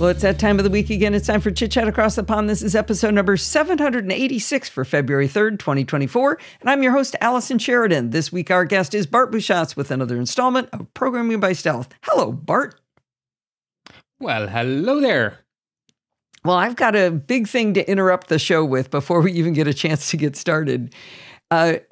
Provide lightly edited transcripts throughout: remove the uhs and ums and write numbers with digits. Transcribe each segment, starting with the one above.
Well, it's that time of the week again. It's time for Chit Chat Across the Pond. This is episode number 786 for February 3rd, 2024. And I'm your host, Allison Sheridan. This week, our guest is Bart Bouchats with another installment of Programming by Stealth. Hello, Bart. Well, hello there. Well, I've got a big thing to interrupt the show with before we even get a chance to get started.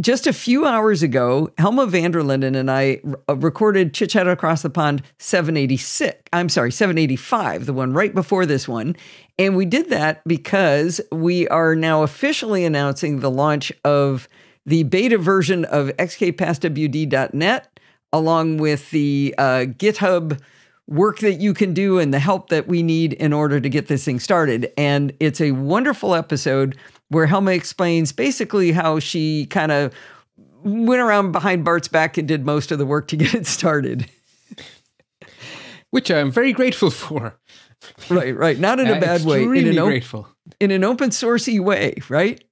Just a few hours ago, Helma van der Linden and I recorded Chit Chat Across the Pond 785, the one right before this one. And we did that because we are now officially announcing the launch of the beta version of xkpasswd.net, along with the GitHub work that you can do and the help that we need in order to get this thing started. And it's a wonderful episode where Helma explains basically how she kind of went around behind Bart's back and did most of the work to get it started. Which I'm very grateful for. Right, right. Not in a bad way. Extremely grateful. In an open sourcey way, right?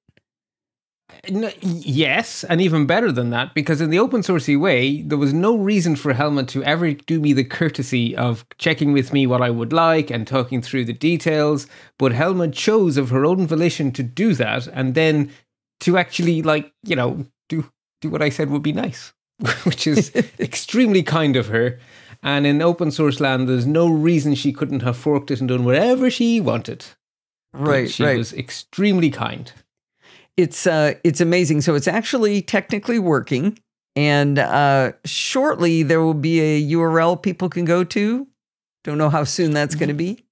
No, yes, and even better than that, because in the open sourcey way, there was no reason for Helma to ever do me the courtesy of checking with me what I would like and talking through the details. But Helma chose of her own volition to do that, and then to actually, like, you know, do what I said would be nice, which is extremely kind of her. And in open source land, there's no reason she couldn't have forked it and done whatever she wanted. Right, but she was extremely kind. It's amazing. So it's actually technically working, and shortly there will be a URL people can go to. Don't know how soon that's going to be.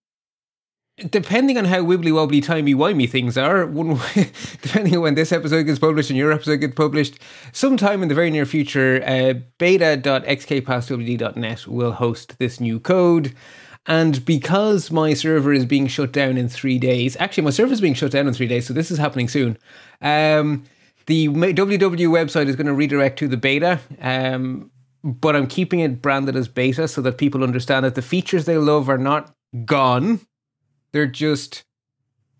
Depending on how wibbly-wobbly, timey-wimey things are, one way, depending on when this episode gets published and your episode gets published, sometime in the very near future, beta.xkpasswd.net will host this new code. And because my server is being shut down in 3 days, actually my server is being shut down in 3 days, so this is happening soon. The WW website is going to redirect to the beta, but I'm keeping it branded as beta so that people understand that the features they love are not gone. They're just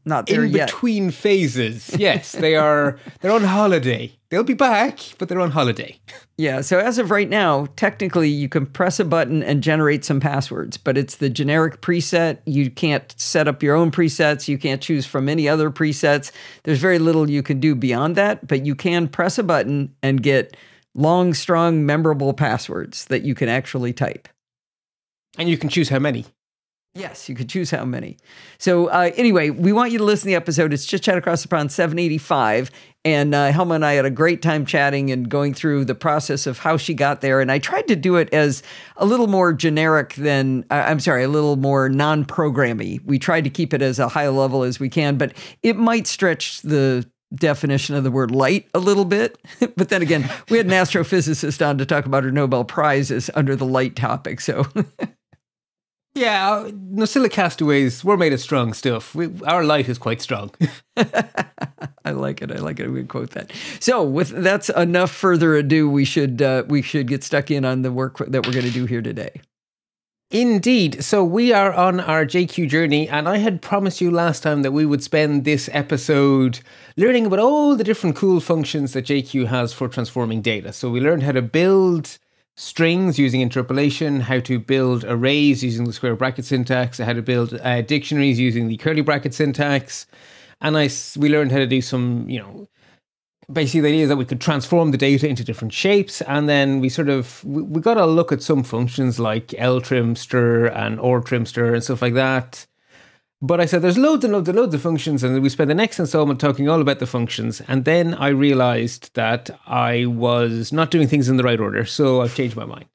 not there in between phases. Yes, they're on holiday. They'll be back, but they're on holiday. Yeah, so as of right now, technically you can press a button and generate some passwords, but it's the generic preset. You can't set up your own presets. You can't choose from any other presets. There's very little you can do beyond that, but you can press a button and get long, strong, memorable passwords that you can actually type. And you can choose how many. Yes, you could choose how many. So anyway, we want you to listen to the episode. It's Chit Chat Across the Pond 785. And Helma and I had a great time chatting and going through the process of how she got there. And I tried to do it as a little more generic than, a little more non-programmy. We tried to keep it as a high level as we can, but it might stretch the definition of the word light a little bit. But then again, we had an astrophysicist on to talk about her Nobel Prize as under the light topic. So... Yeah, Nosilla castaways, we're made of strong stuff. Our light is quite strong. I like it. I like it. We quote that. So, that's enough further ado. We should get stuck in on the work that we're going to do here today. Indeed. So we are on our JQ journey, and I had promised you last time that we would spend this episode learning about all the different cool functions that JQ has for transforming data. So we learned how to build strings using interpolation, how to build arrays using the square bracket syntax, how to build dictionaries using the curly bracket syntax. And we learned how to do some, you know, basically the idea that we could transform the data into different shapes. And then we got a look at some functions like ltrim, stir, and ortrim, stir, and stuff like that. But I said, there's loads and loads and loads of functions, and we spent the next installment talking all about the functions. And then I realized that I was not doing things in the right order, so I've changed my mind.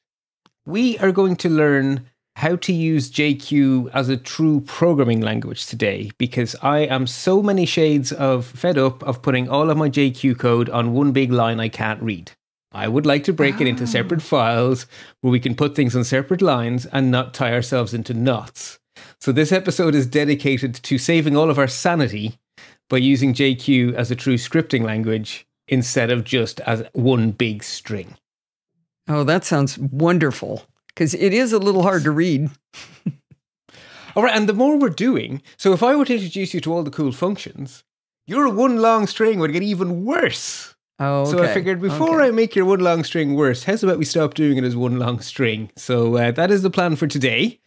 We are going to learn how to use JQ as a true programming language today, because I am so many shades of fed up of putting all of my JQ code on one big line I can't read. I would like to break it into separate files where we can put things on separate lines and not tie ourselves into knots. So this episode is dedicated to saving all of our sanity by using JQ as a true scripting language instead of just as one big string. Oh, that sounds wonderful, because it is a little hard to read. All right, and the more we're doing, so if I were to introduce you to all the cool functions, your one long string would get even worse. Oh, okay. So I figured before I make your one long string worse, how's about we stop doing it as one long string? So that is the plan for today.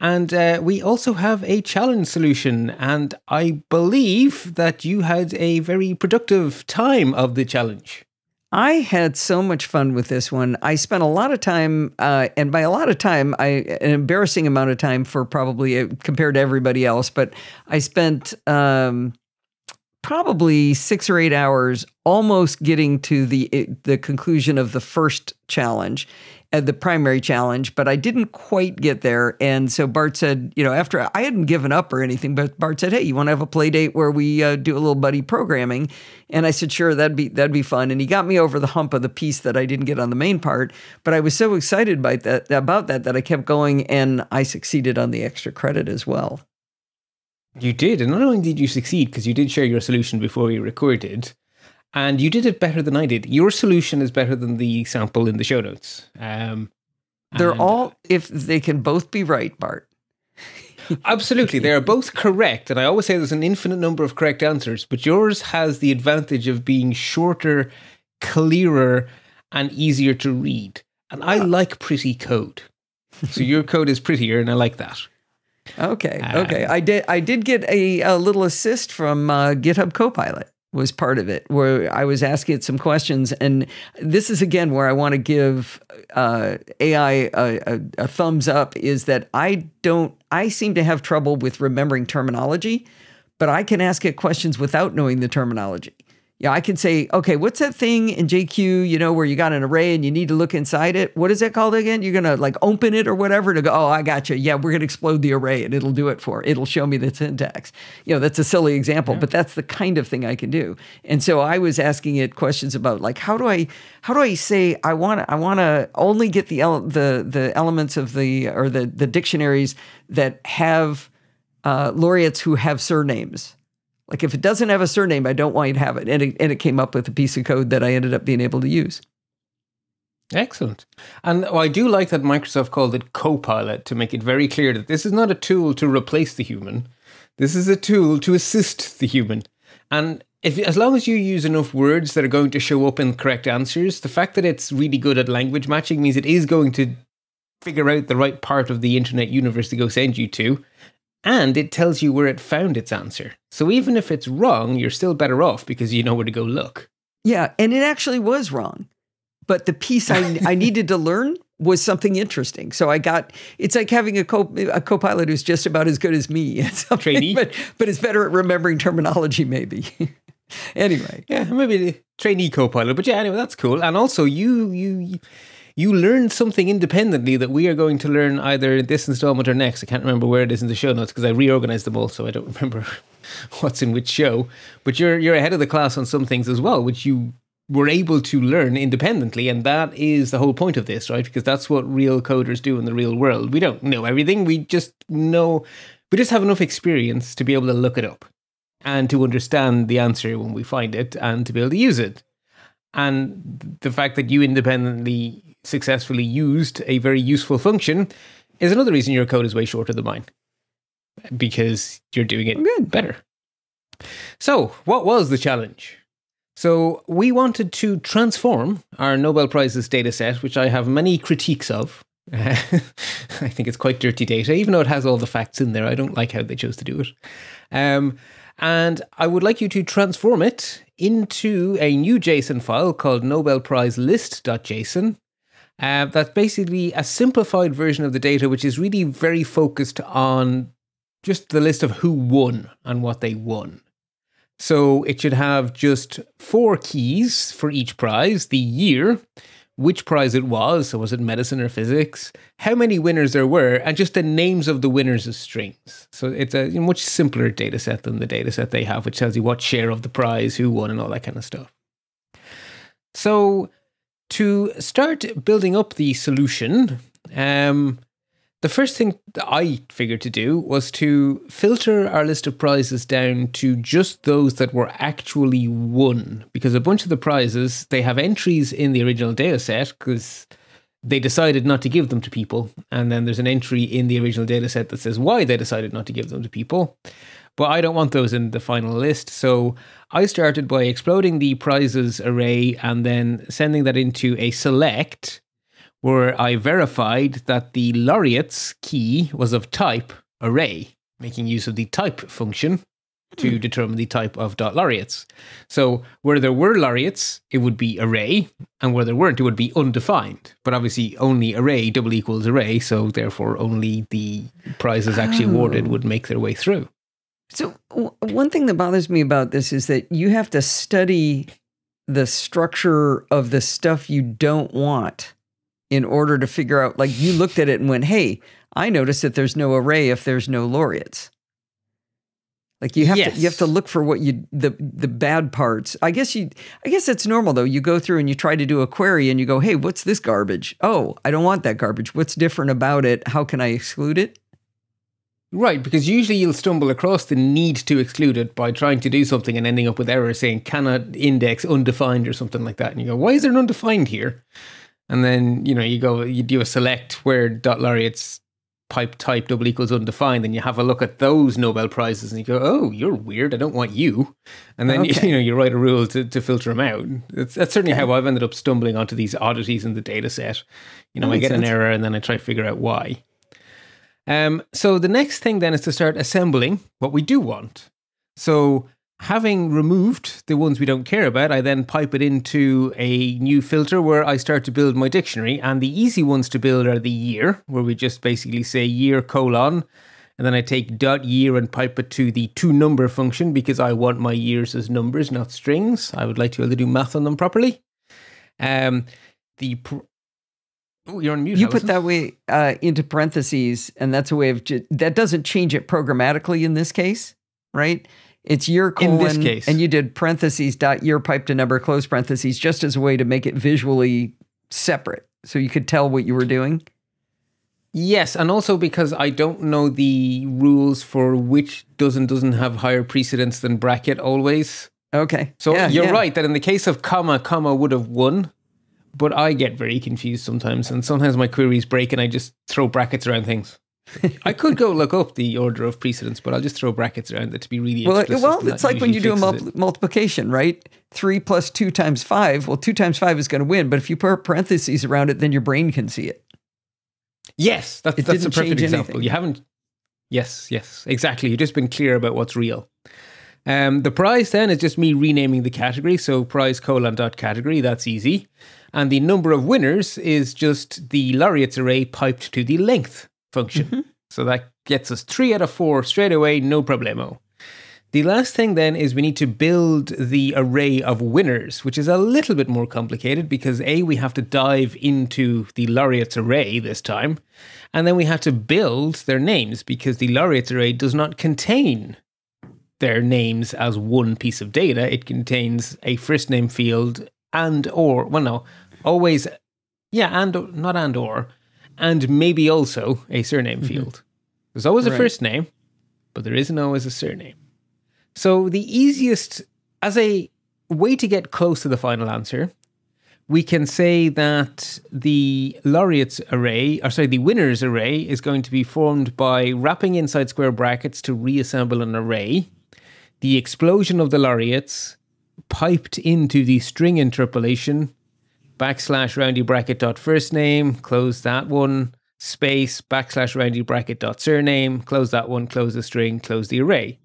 And we also have a challenge solution. And I believe that you had a very productive time of the challenge. I had so much fun with this one. I spent a lot of time, and by a lot of time, an embarrassing amount of time for probably compared to everybody else, but I spent probably 6 or 8 hours almost getting to the conclusion of the first challenge, the primary challenge, but I didn't quite get there. And so Bart said, you know, after I hadn't given up or anything, but Bart said, hey, you want to have a play date where we do a little buddy programming? And I said, sure, that'd be fun. And he got me over the hump of the piece that I didn't get on the main part, but I was so excited by that, about that, that I kept going, and I succeeded on the extra credit as well. You did, and not only did you succeed, because you did share your solution before we recorded, and you did it better than I did. Your solution is better than the sample in the show notes. They're all, if they can both be right, Bart. Absolutely, they are both correct, and I always say there's an infinite number of correct answers, but yours has the advantage of being shorter, clearer, and easier to read. And I like pretty code. So your code is prettier, and I like that. Okay. Okay. I did get a little assist from GitHub Copilot was part of it, where I was asking it some questions. And this is, again, where I want to give AI a thumbs up, is that I seem to have trouble with remembering terminology, but I can ask it questions without knowing the terminology. Yeah, I can say, okay, what's that thing in JQ, you know, where you got an array and you need to look inside it? What is that called again? You're going to like open it or whatever to go, oh, I got you. Yeah, we're going to explode the array and it'll do it for, it'll show me the syntax. You know, that's a silly example, yeah, but that's the kind of thing I can do. And so I was asking it questions about like, how do I say, I want to only get the elements of the dictionaries that have laureates who have surnames. Like if it doesn't have a surname, I don't want you to have it. And it came up with a piece of code that I ended up being able to use. Excellent. And I do like that Microsoft called it Copilot to make it very clear that this is not a tool to replace the human. This is a tool to assist the human. And if, as long as you use enough words that are going to show up in correct answers, the fact that it's really good at language matching means it is going to figure out the right part of the internet universe to go send you to. And it tells you where it found its answer. So even if it's wrong, you're still better off because you know where to go look. Yeah, and it actually was wrong. But the piece I needed to learn was something interesting. So I got, it's like having a co-pilot who's just about as good as me. Trainee. But it's better at remembering terminology maybe. Anyway. Yeah, maybe the trainee co-pilot. But yeah, anyway, that's cool. And also you learned something independently that we are going to learn either this installment or next. I can't remember where it is in the show notes because I reorganized them all, so I don't remember what's in which show. But you're ahead of the class on some things as well, which you were able to learn independently. And that is the whole point of this, right? Because that's what real coders do in the real world. We don't know everything. We just know, we just have enough experience to be able to look it up and to understand the answer when we find it and to be able to use it. And the fact that you independently successfully used a very useful function is another reason your code is way shorter than mine, because you're doing it better. So what was the challenge? So we wanted to transform our Nobel Prizes data set, which I have many critiques of. I think it's quite dirty data, even though it has all the facts in there. I don't like how they chose to do it. And I would like you to transform it into a new JSON file called Nobel Prize list.json. That's basically a simplified version of the data, which is really very focused on just the list of who won and what they won. So it should have just 4 keys for each prize, the year, which prize it was, so was it medicine or physics, how many winners there were, and just the names of the winners as strings. So it's a much simpler data set than the data set they have, which tells you what share of the prize, who won, and all that kind of stuff. So to start building up the solution, the first thing that I figured to do was to filter our list of prizes down to just those that were actually won, because a bunch of the prizes, they have entries in the original data set because they decided not to give them to people. And then there's an entry in the original data set that says why they decided not to give them to people. But I don't want those in the final list. So I started by exploding the prizes array and then sending that into a select, where I verified that the laureate's key was of type array, making use of the type function to determine the type of .laureates. So where there were laureates, it would be array, and where there weren't, it would be undefined. But obviously only array double equals array, so therefore only the prizes actually awarded would make their way through. So one thing that bothers me about this is that you have to study the structure of the stuff you don't want in order to figure out, like you looked at it and went, hey, I noticed that there's no array if there's no laureates. Like you have to look for what you the bad parts. I guess that's normal though. You go through and you try to do a query and you go, hey, what's this garbage? Oh, I don't want that garbage. What's different about it? How can I exclude it? Right, because usually you'll stumble across the need to exclude it by trying to do something and ending up with errors saying cannot index undefined or something like that. And you go, why is there an undefined here? And then, you know, you go, you do a select where .laureates pipe type double equals undefined, and you have a look at those Nobel Prizes and you go, oh, you're weird, I don't want you. And then, okay, you write a rule to filter them out. That's certainly how I've ended up stumbling onto these oddities in the data set. You know, I get an error and then I try to figure out why. So the next thing then is to start assembling what we do want. So having removed the ones we don't care about, I then pipe it into a new filter where I start to build my dictionary. And the easy ones to build are the year, where we just basically say year colon. And then I take dot year and pipe it to the toNumber function because I want my years as numbers, not strings. I would like to be able to do math on them properly. Oh, you're on mute. You put that way into parentheses, and that's a way of that doesn't change it programmatically in this case, right? It's year colon, in this case, and you did parentheses dot year pipe to number close parentheses just as a way to make it visually separate, so you could tell what you were doing. Yes, and also because I don't know the rules for which does and doesn't have higher precedence than bracket always. Okay, so you're right that in the case of comma, comma would have won. But I get very confused sometimes, and sometimes my queries break and I just throw brackets around things. I could go look up the order of precedence, but I'll just throw brackets around it to be really explicit. Well, it's like when you do a multiplication, right? 3 + 2 × 5. Well, 2 × 5 is going to win, but if you put parentheses around it, then your brain can see it. Yes, that's a perfect example. You haven't... Yes, exactly. You've just been clear about what's real. The prize then is just me renaming the category. So prize colon dot category, that's easy. And the number of winners is just the laureates array piped to the length function. So that gets us 3 out of 4 straight away, no problemo. The last thing then is we need to build the array of winners, which is a little bit more complicated because A, we have to dive into the laureates array this time. And then we have to build their names because the laureates array does not contain their names as one piece of data. It contains a first name field and or, well, no, always, yeah, and, not and or, and maybe also a surname field. There's always a first name, but there isn't always a surname. So the easiest, as a way to get close to the final answer, we can say that the laureates array, or sorry, the winners array is going to be formed by wrapping inside square brackets to reassemble an array. The explosion of the laureates piped into the string interpolation, \, roundy bracket dot first name, close that one, space, \, roundy bracket dot surname, close that one, close the string, close the array.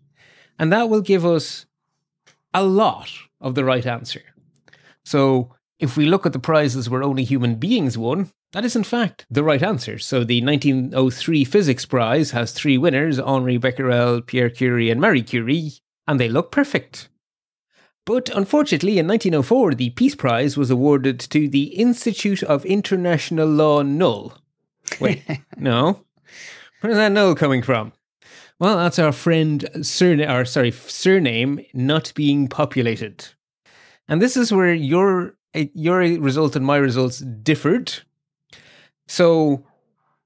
And that will give us a lot of the right answer. So if we look at the prizes where only human beings won, that is in fact the right answer. So the 1903 Physics Prize has 3 winners, Henri Becquerel, Pierre Curie, and Marie Curie, and they look perfect. But unfortunately, in 1904, the Peace Prize was awarded to the Institute of International Law null. Wait, no? Where's that null coming from? Well, that's our friend surname not being populated. And this is where your result and my results differed. So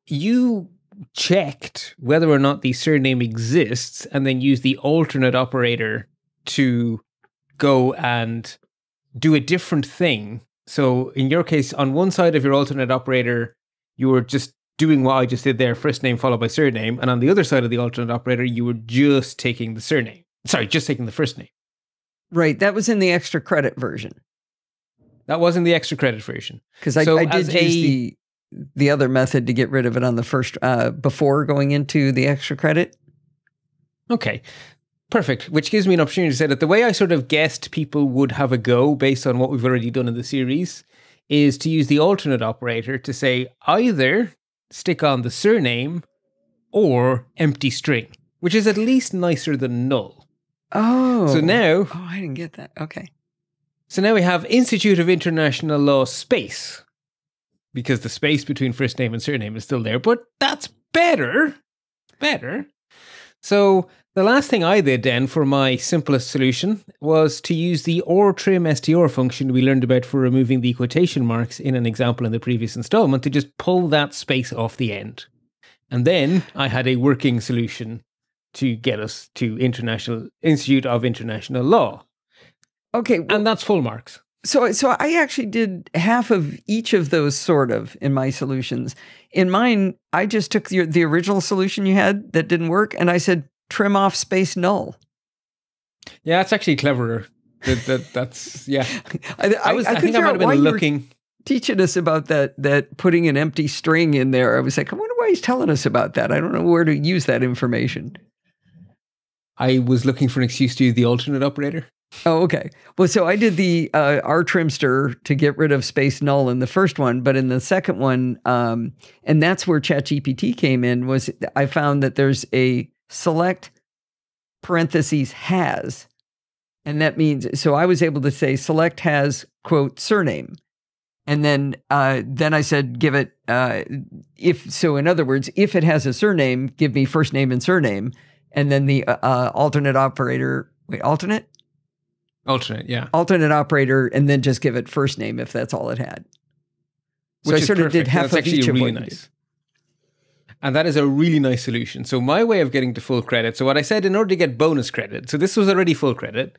you checked whether or not the surname exists and then used the alternate operator to go and do a different thing. So in your case, on one side of your alternate operator, you were just doing what I just did there, first name followed by surname. And on the other side of the alternate operator, you were just taking the surname. Sorry, just taking the first name. Right. That was in the extra credit version. Because I did use the the other method to get rid of it on the first, before going into the extra credit. Okay, perfect. Which gives me an opportunity to say that the way I sort of guessed people would have a go based on what we've already done in the series is to use the alternate operator to say either stick on the surname or empty string, which is at least nicer than null. Oh. So now... Oh, I didn't get that. Okay. So now we have Institute of International Law space, because the space between first name and surname is still there, but that's better. Better. So the last thing I did then for my simplest solution was to use the or trim str function we learned about for removing the quotation marks in an example in the previous installment to just pull that space off the end. And then I had a working solution to get us to Institute of International Law. Okay. Well, and that's full marks. So I actually did half of each of those sort of in my solutions. In mine, I just took the original solution you had that didn't work, and I said, trim off space null. Yeah, that's actually cleverer. That's, yeah. I think I might have been looking... teaching us about that putting an empty string in there. I was like, I wonder why he's telling us about that. I don't know where to use that information. I was looking for an excuse to use the alternate operator. Oh, okay. Well, so I did the rtrimster to get rid of space null in the first one, but in the second one, and that's where ChatGPT came in, was I found that there's a select parentheses has, and that means, so I was able to say select has, quote, surname. And then I said, give it, if, so in other words, if it has a surname, give me first name and surname. And then the alternate operator, wait, alternate? Alternate, yeah. Alternate operator, and then just give it first name if that's all it had. So I sort of did half of each of what you did. And that is a really nice solution. So my way of getting to full credit, so what I said in order to get bonus credit, so this was already full credit,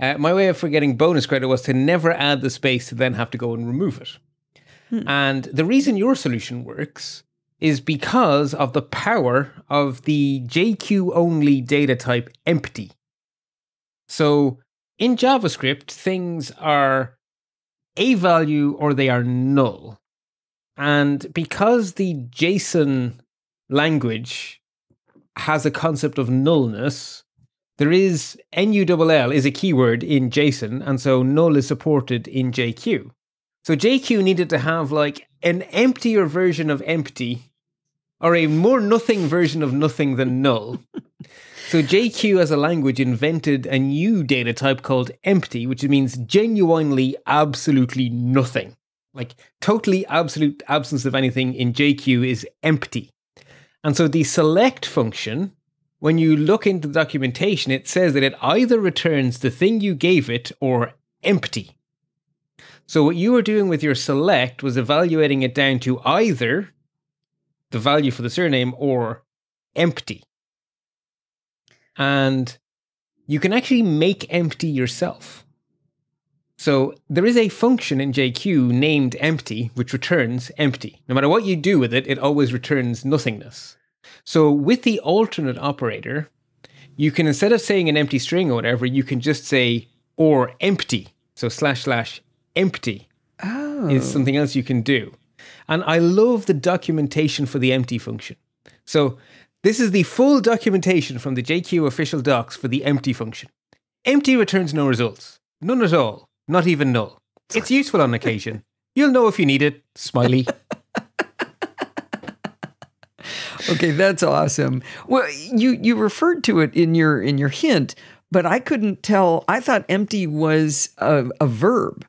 my way of getting bonus credit was to never add the space to then have to go and remove it. And the reason your solution works is because of the power of the JQ only data type empty. So in JavaScript, things are a value or they are null. And because the JSON language has a concept of nullness, there is NULL is a keyword in JSON, and so null is supported in JQ. So JQ needed to have like an emptier version of empty, or a more nothing version of nothing than null. So JQ as a language invented a new data type called empty, which means genuinely absolutely nothing. Like totally absolute absence of anything in JQ is empty. And so the select function, when you look into the documentation, it says that it either returns the thing you gave it or empty. So what you were doing with your select was evaluating it down to either the value for the surname or empty. And you can actually make empty yourself. So there is a function in JQ named empty, which returns empty. No matter what you do with it, it always returns nothingness. So with the alternate operator, you can, instead of saying an empty string or whatever, you can just say or empty. So / empty is something else you can do. And I love the documentation for the empty function. So this is the full documentation from the JQ official docs for the empty function. Empty returns no results, none at all. Not even null. It's useful on occasion. You'll know if you need it. Smiley. Okay, that's awesome. Well, you referred to it in your hint, but I couldn't tell. I thought empty was a verb.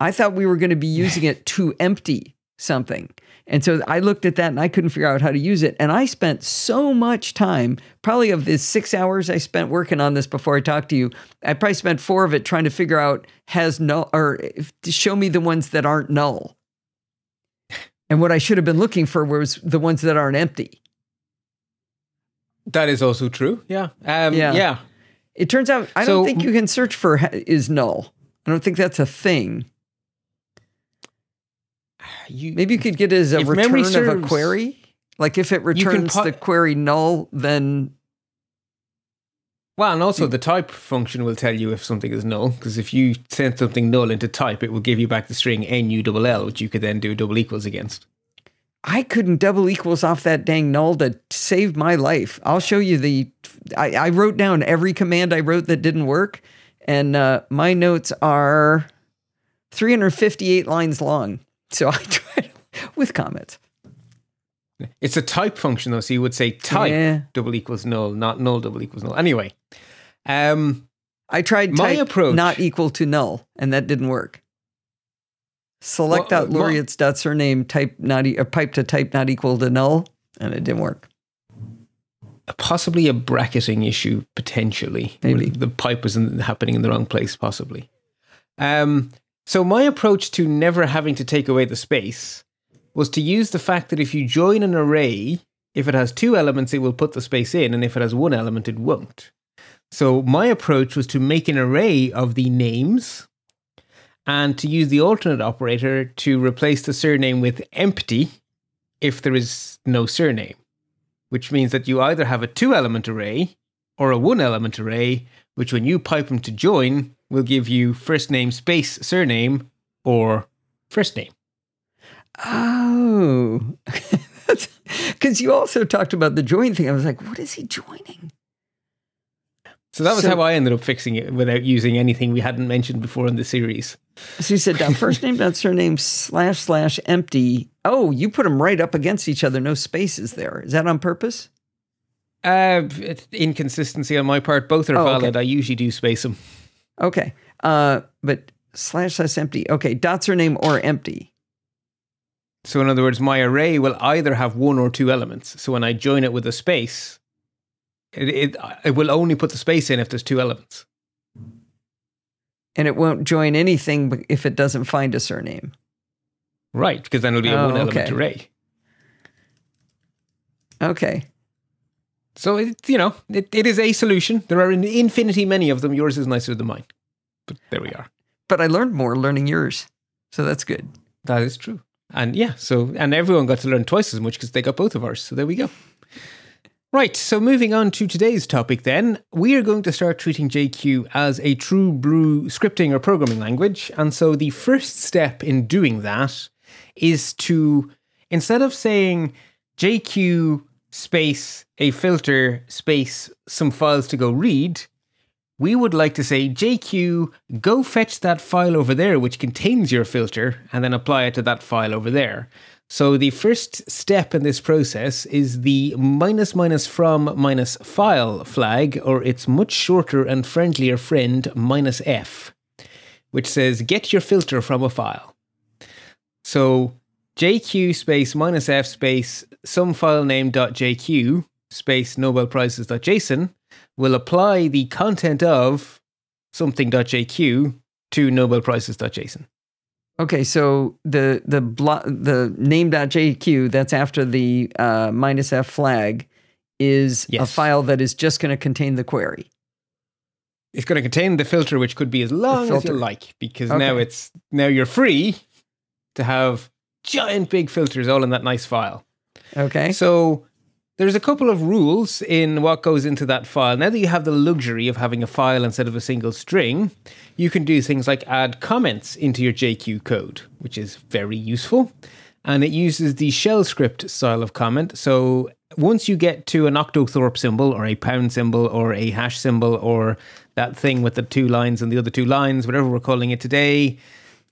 I thought we were going to be using it to empty something. And so I looked at that and I couldn't figure out how to use it. And I spent so much time, probably of the 6 hours I spent working on this before I talked to you, I probably spent 4 of it trying to figure out has null, or to show me the ones that aren't null. And what I should have been looking for was the ones that aren't empty. That is also true. Yeah. Yeah. It turns out, I don't think you can search for is null. I don't think that's a thing. Maybe you could get it as a return of a query. Like if it returns the query null, then... Well, and also the type function will tell you if something is null, because if you send something null into type, it will give you back the string NULL, which you could then do double equals against. I couldn't double equals off that dang null to save my life. I'll show you the, I wrote down every command I wrote that didn't work. And my notes are 358 lines long. So I tried with comments. It's a type function though. So you would say type double equals null, not null double equals null. Anyway. I tried my type approach, not equal to null, and that didn't work. Select out laureates dots her name, type not or pipe to type not equal to null, and it didn't work. Possibly a bracketing issue, potentially. Maybe the pipe was happening in the wrong place, possibly. So my approach to never having to take away the space was to use the fact that if you join an array, if it has two elements, it will put the space in, and if it has one element, it won't. So my approach was to make an array of the names and to use the alternate operator to replace the surname with empty if there is no surname, which means that you either have a two-element array or a one-element array, which when you pipe them to join will give you first name space surname or first name. Oh, because you also talked about the join thing. I was like, what is he joining? So that was how I ended up fixing it without using anything we hadn't mentioned before in the series. So you said first name dot surname / empty. Oh, you put them right up against each other. No spaces there. Is that on purpose? Inconsistency on my part. Both are valid. Okay. I usually do space them. Okay. But / empty. Okay. Dot surname or empty. So in other words, my array will either have one or two elements. So when I join it with a space... It will only put the space in if there's two elements. And it won't join anything if it doesn't find a surname. Right, because then it'll be a one-element array. Okay. So, it is a solution. There are an infinity many of them. Yours is nicer than mine. But there we are. But I learned more learning yours. So that's good. That is true. And yeah, and everyone got to learn twice as much because they got both of ours. So there we go. Right, so moving on to today's topic then, we are going to start treating JQ as a true blue scripting or programming language. And so the first step in doing that is to, instead of saying JQ space a filter space some files to go read, we would like to say JQ go fetch that file over there which contains your filter and then apply it to that file over there. So the first step in this process is the --from--file flag, or its much shorter and friendlier friend, -f, which says get your filter from a file. So JQ space -f space some file name .jq space nobelprizes.json will apply the content of something.jq to nobelprizes.json. Okay, so the name.jq that's after the -f flag is a file that is just going to contain the query. It's going to contain the filter, which could be as long as you like, because now you're free to have giant big filters all in that nice file. Okay. So there's a couple of rules in what goes into that file. Now that you have the luxury of having a file instead of a single string, you can do things like add comments into your JQ code, which is very useful. And it uses the shell script style of comment. So once you get to an octothorpe symbol or a pound symbol or a hash symbol or that thing with the two lines and the other two lines, whatever we're calling it today,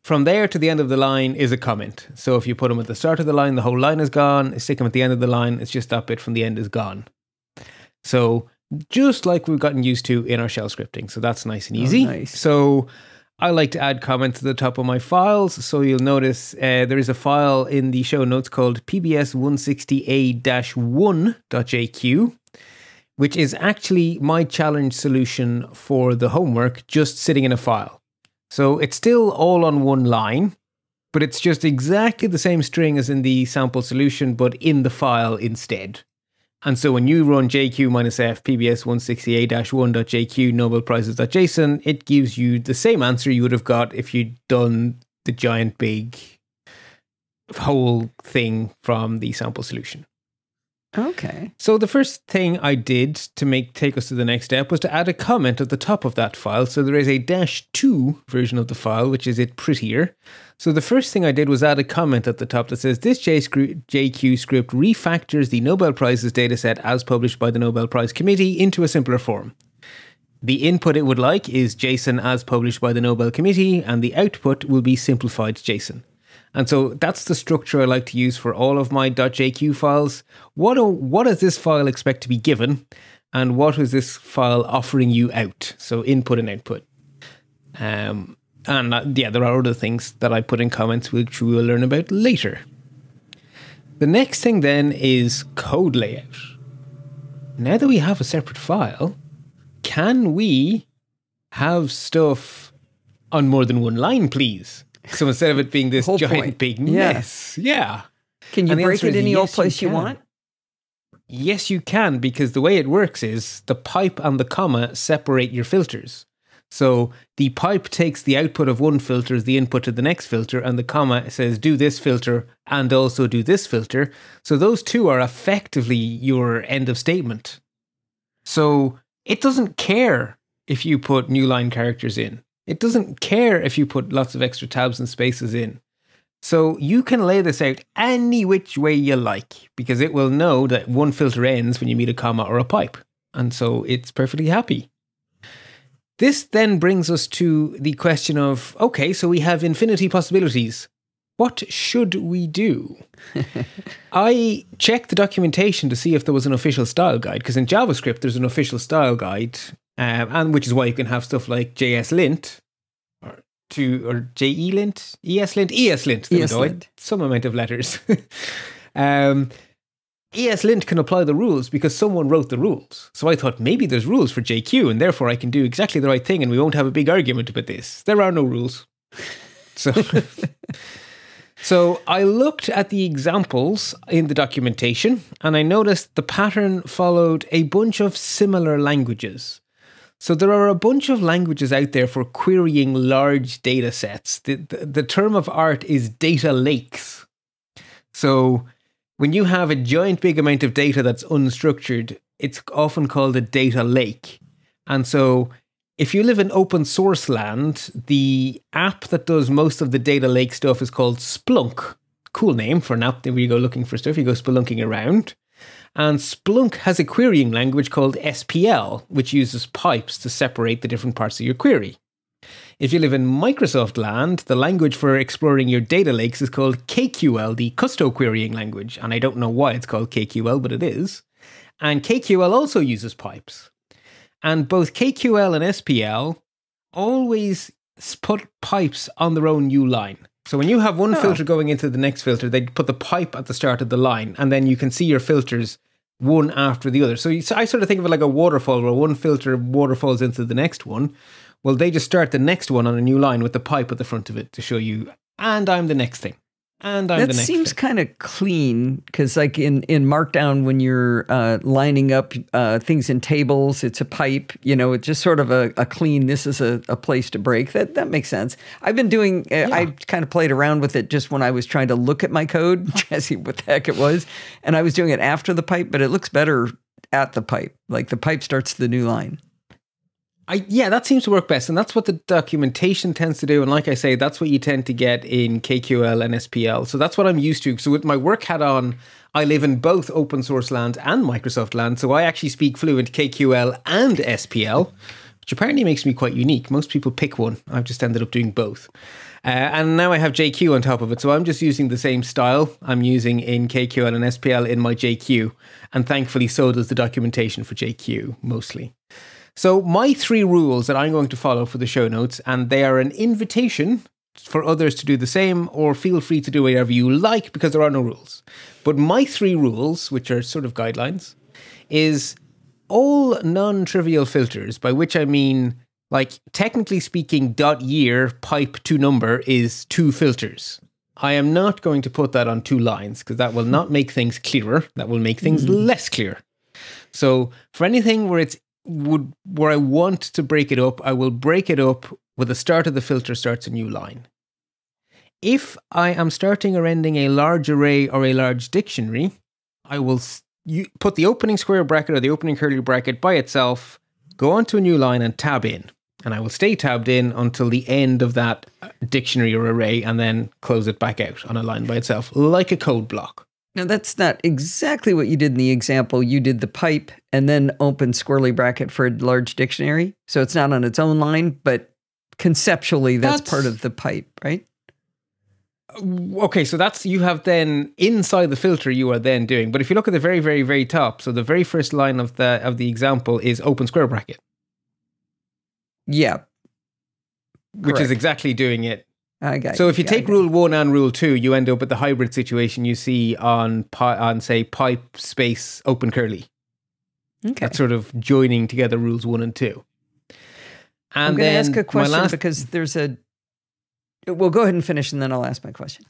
from there to the end of the line is a comment. So if you put them at the start of the line, the whole line is gone. Stick them at the end of the line, it's just that bit from the end is gone. So just like we've gotten used to in our shell scripting. So that's nice and easy. Oh, nice. So I like to add comments to the top of my files. So you'll notice there is a file in the show notes called pbs160a-1.jq, which is actually my challenge solution for the homework just sitting in a file. So it's still all on one line, but it's just exactly the same string as in the sample solution, but in the file instead. And so when you run JQ -f pbs160a-1.jq nobelprizes.json, it gives you the same answer you would have got if you'd done the giant big whole thing from the sample solution. Okay. So the first thing I did to take us to the next step was to add a comment at the top of that file. So there is a -2 version of the file, which is it prettier. So the first thing I did was add a comment at the top that says, this JQ script refactors the Nobel Prize's dataset as published by the Nobel Prize Committee into a simpler form. The input it would like is JSON as published by the Nobel Committee, and the output will be simplified JSON. And so that's the structure I like to use for all of my .jq files. What does this file expect to be given? And what is this file offering you out? So input and output. And there are other things that I put in comments, which we will learn about later. The next thing then is code layout. Now that we have a separate file, can we have stuff on more than one line, please? So instead of it being this giant big mess. Yeah. Can you break it any old place you want? Yes, you can, because the way it works is the pipe and the comma separate your filters. So the pipe takes the output of one filter as the input to the next filter, and the comma says do this filter and also do this filter. So those two are effectively your end of statement. So it doesn't care if you put new line characters in. It doesn't care if you put lots of extra tabs and spaces in. So you can lay this out any which way you like, because it will know that one filter ends when you meet a comma or a pipe. And so it's perfectly happy. This then brings us to the question of, okay, so we have infinity possibilities. What should we do? I checked the documentation to see if there was an official style guide, because in JavaScript, there's an official style guide. And which is why you can have stuff like JSLint or JELint, ESLint. There we go. Some amount of letters. ESLint can apply the rules because someone wrote the rules. So I thought maybe there's rules for JQ, and therefore I can do exactly the right thing, and we won't have a big argument about this. There are no rules. So, so I looked at the examples in the documentation, and I noticed the pattern followed a bunch of similar languages. So there are a bunch of languages out there for querying large data sets. The term of art is data lakes. So when you have a giant big amount of data that's unstructured, it's often called a data lake. And so if you live in open source land, the app that does most of the data lake stuff is called Splunk. Cool name for an app that we go looking for stuff, you go spelunking around. And Splunk has a querying language called SPL, which uses pipes to separate the different parts of your query. If you live in Microsoft land, the language for exploring your data lakes is called KQL, the Kusto querying language. And I don't know why it's called KQL, but it is. And KQL also uses pipes. And both KQL and SPL always put pipes on their own new line. So when you have one filter going into the next filter, they put the pipe at the start of the line, and then you can see your filters one after the other. So I sort of think of it like a waterfall where one filter waterfalls into the next one. Well, they just start the next one on a new line with the pipe at the front of it to show you, and I'm the next thing. And I'm the next thing. That seems kind of clean, because like in Markdown, when you're lining up things in tables, it's a pipe, you know, it's just sort of a clean, this is a place to break. That makes sense. I've been doing, I kind of played around with it just when I was trying to look at my code to see what the heck it was. And I was doing it after the pipe, but it looks better at the pipe. Like the pipe starts the new line. Yeah, that seems to work best. And that's what the documentation tends to do. And like I say, that's what you tend to get in KQL and SPL. So that's what I'm used to. So with my work hat on, I live in both open source land and Microsoft land. So I actually speak fluent KQL and SPL, which apparently makes me quite unique. Most people pick one. I've just ended up doing both. And now I have JQ on top of it. So I'm just using the same style I'm using in KQL and SPL in my JQ. And thankfully, so does the documentation for JQ mostly. So my three rules that I'm going to follow for the show notes, and they are an invitation for others to do the same, or feel free to do whatever you like because there are no rules. But my three rules, which are sort of guidelines, is all non-trivial filters, by which I mean, like technically speaking, .year pipe to number is two filters. I am not going to put that on two lines because that will not make things clearer. That will make things less clear. So for anything where it's where I want to break it up, I will break it up where the start of the filter starts a new line. If I am starting or ending a large array or a large dictionary, I will you put the opening square bracket or the opening curly bracket by itself, go onto a new line and tab in. And I will stay tabbed in until the end of that dictionary or array and then close it back out on a line by itself, like a code block. Now, that's not exactly what you did in the example. You did the pipe and then open squirrely bracket for a large dictionary. So it's not on its own line, but conceptually, that's part of the pipe, right? Okay, so that's, you have then inside the filter you are then doing. But if you look at the very, very, very top, so the very first line of the example is open square bracket. Yeah. Which correct. Is exactly doing it. Okay. So if you take rule one and rule two, you end up with the hybrid situation you see on say, pipe space open curly. Okay. That's sort of joining together rules one and two. And I'm going to ask a question because there's a... Well, go ahead and finish, and then I'll ask my question.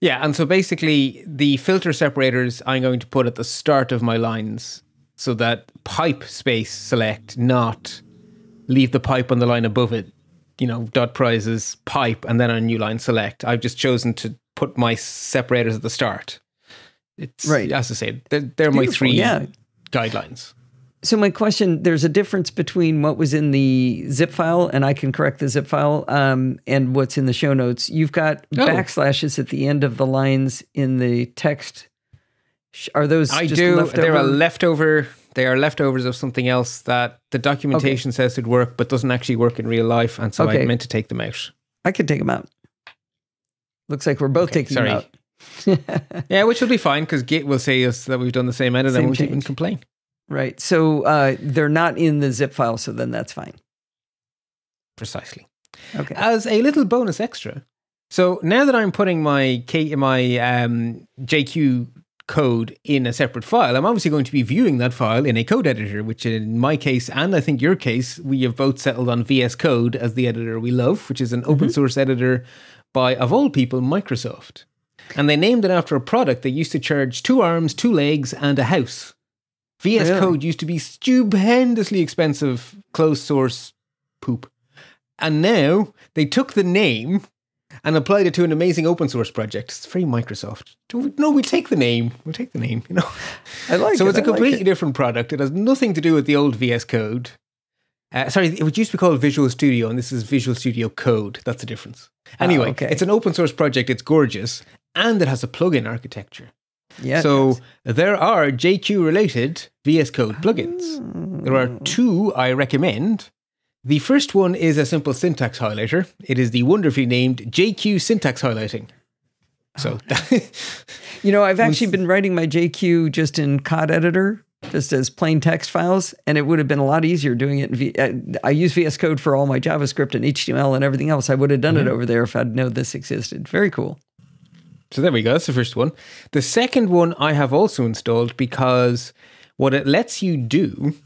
Yeah, and so basically, the filter separators I'm going to put at the start of my lines so that pipe space select, not leave the pipe on the line above it, you know, dot prizes, pipe, and then a new line select. I've just chosen to put my separators at the start. It's, right. As I say, they're my three guidelines. So my question, there's a difference between what was in the zip file, and I can correct the zip file, and what's in the show notes. You've got backslashes at the end of the lines in the text. Are those leftover? They're a leftover. They are leftovers of something else that the documentation says would work, but doesn't actually work in real life, and so I meant to take them out. I could take them out. Looks like we're both taking them out. Yeah, which will be fine, because Git will say us that we've done the same edit, and we shouldn't even complain. Right. So they're not in the zip file, so then that's fine. Precisely. Okay. As a little bonus extra, so now that I'm putting my JQ code in a separate file, I'm obviously going to be viewing that file in a code editor, which in my case, and I think your case, we have both settled on VS Code as the editor we love, which is an open source editor by, of all people, Microsoft. And they named it after a product they used to charge 2 arms, 2 legs, and a house. VS Code used to be stupendously expensive, closed source poop. And now they took the name and applied it to an amazing open source project. It's free Microsoft. No, we take the name. We'll take the name, you know. I like it. So it's a completely different product. It has nothing to do with the old VS Code. Sorry, it used to be called Visual Studio, and this is Visual Studio Code. That's the difference. Anyway, it's an open source project. It's gorgeous. And it has a plugin architecture. Yeah, so there are JQ-related VS Code plugins. There are 2 I recommend. The first one is a simple syntax highlighter. It is the wonderfully named JQ syntax highlighting. So, you know, I've actually been writing my JQ just in Cod Editor, just as plain text files, and it would have been a lot easier doing it in I use VS Code for all my JavaScript and HTML and everything else. I would have done it over there if I'd known this existed. Very cool. So there we go. That's the first one. The second one I have also installed because what it lets you do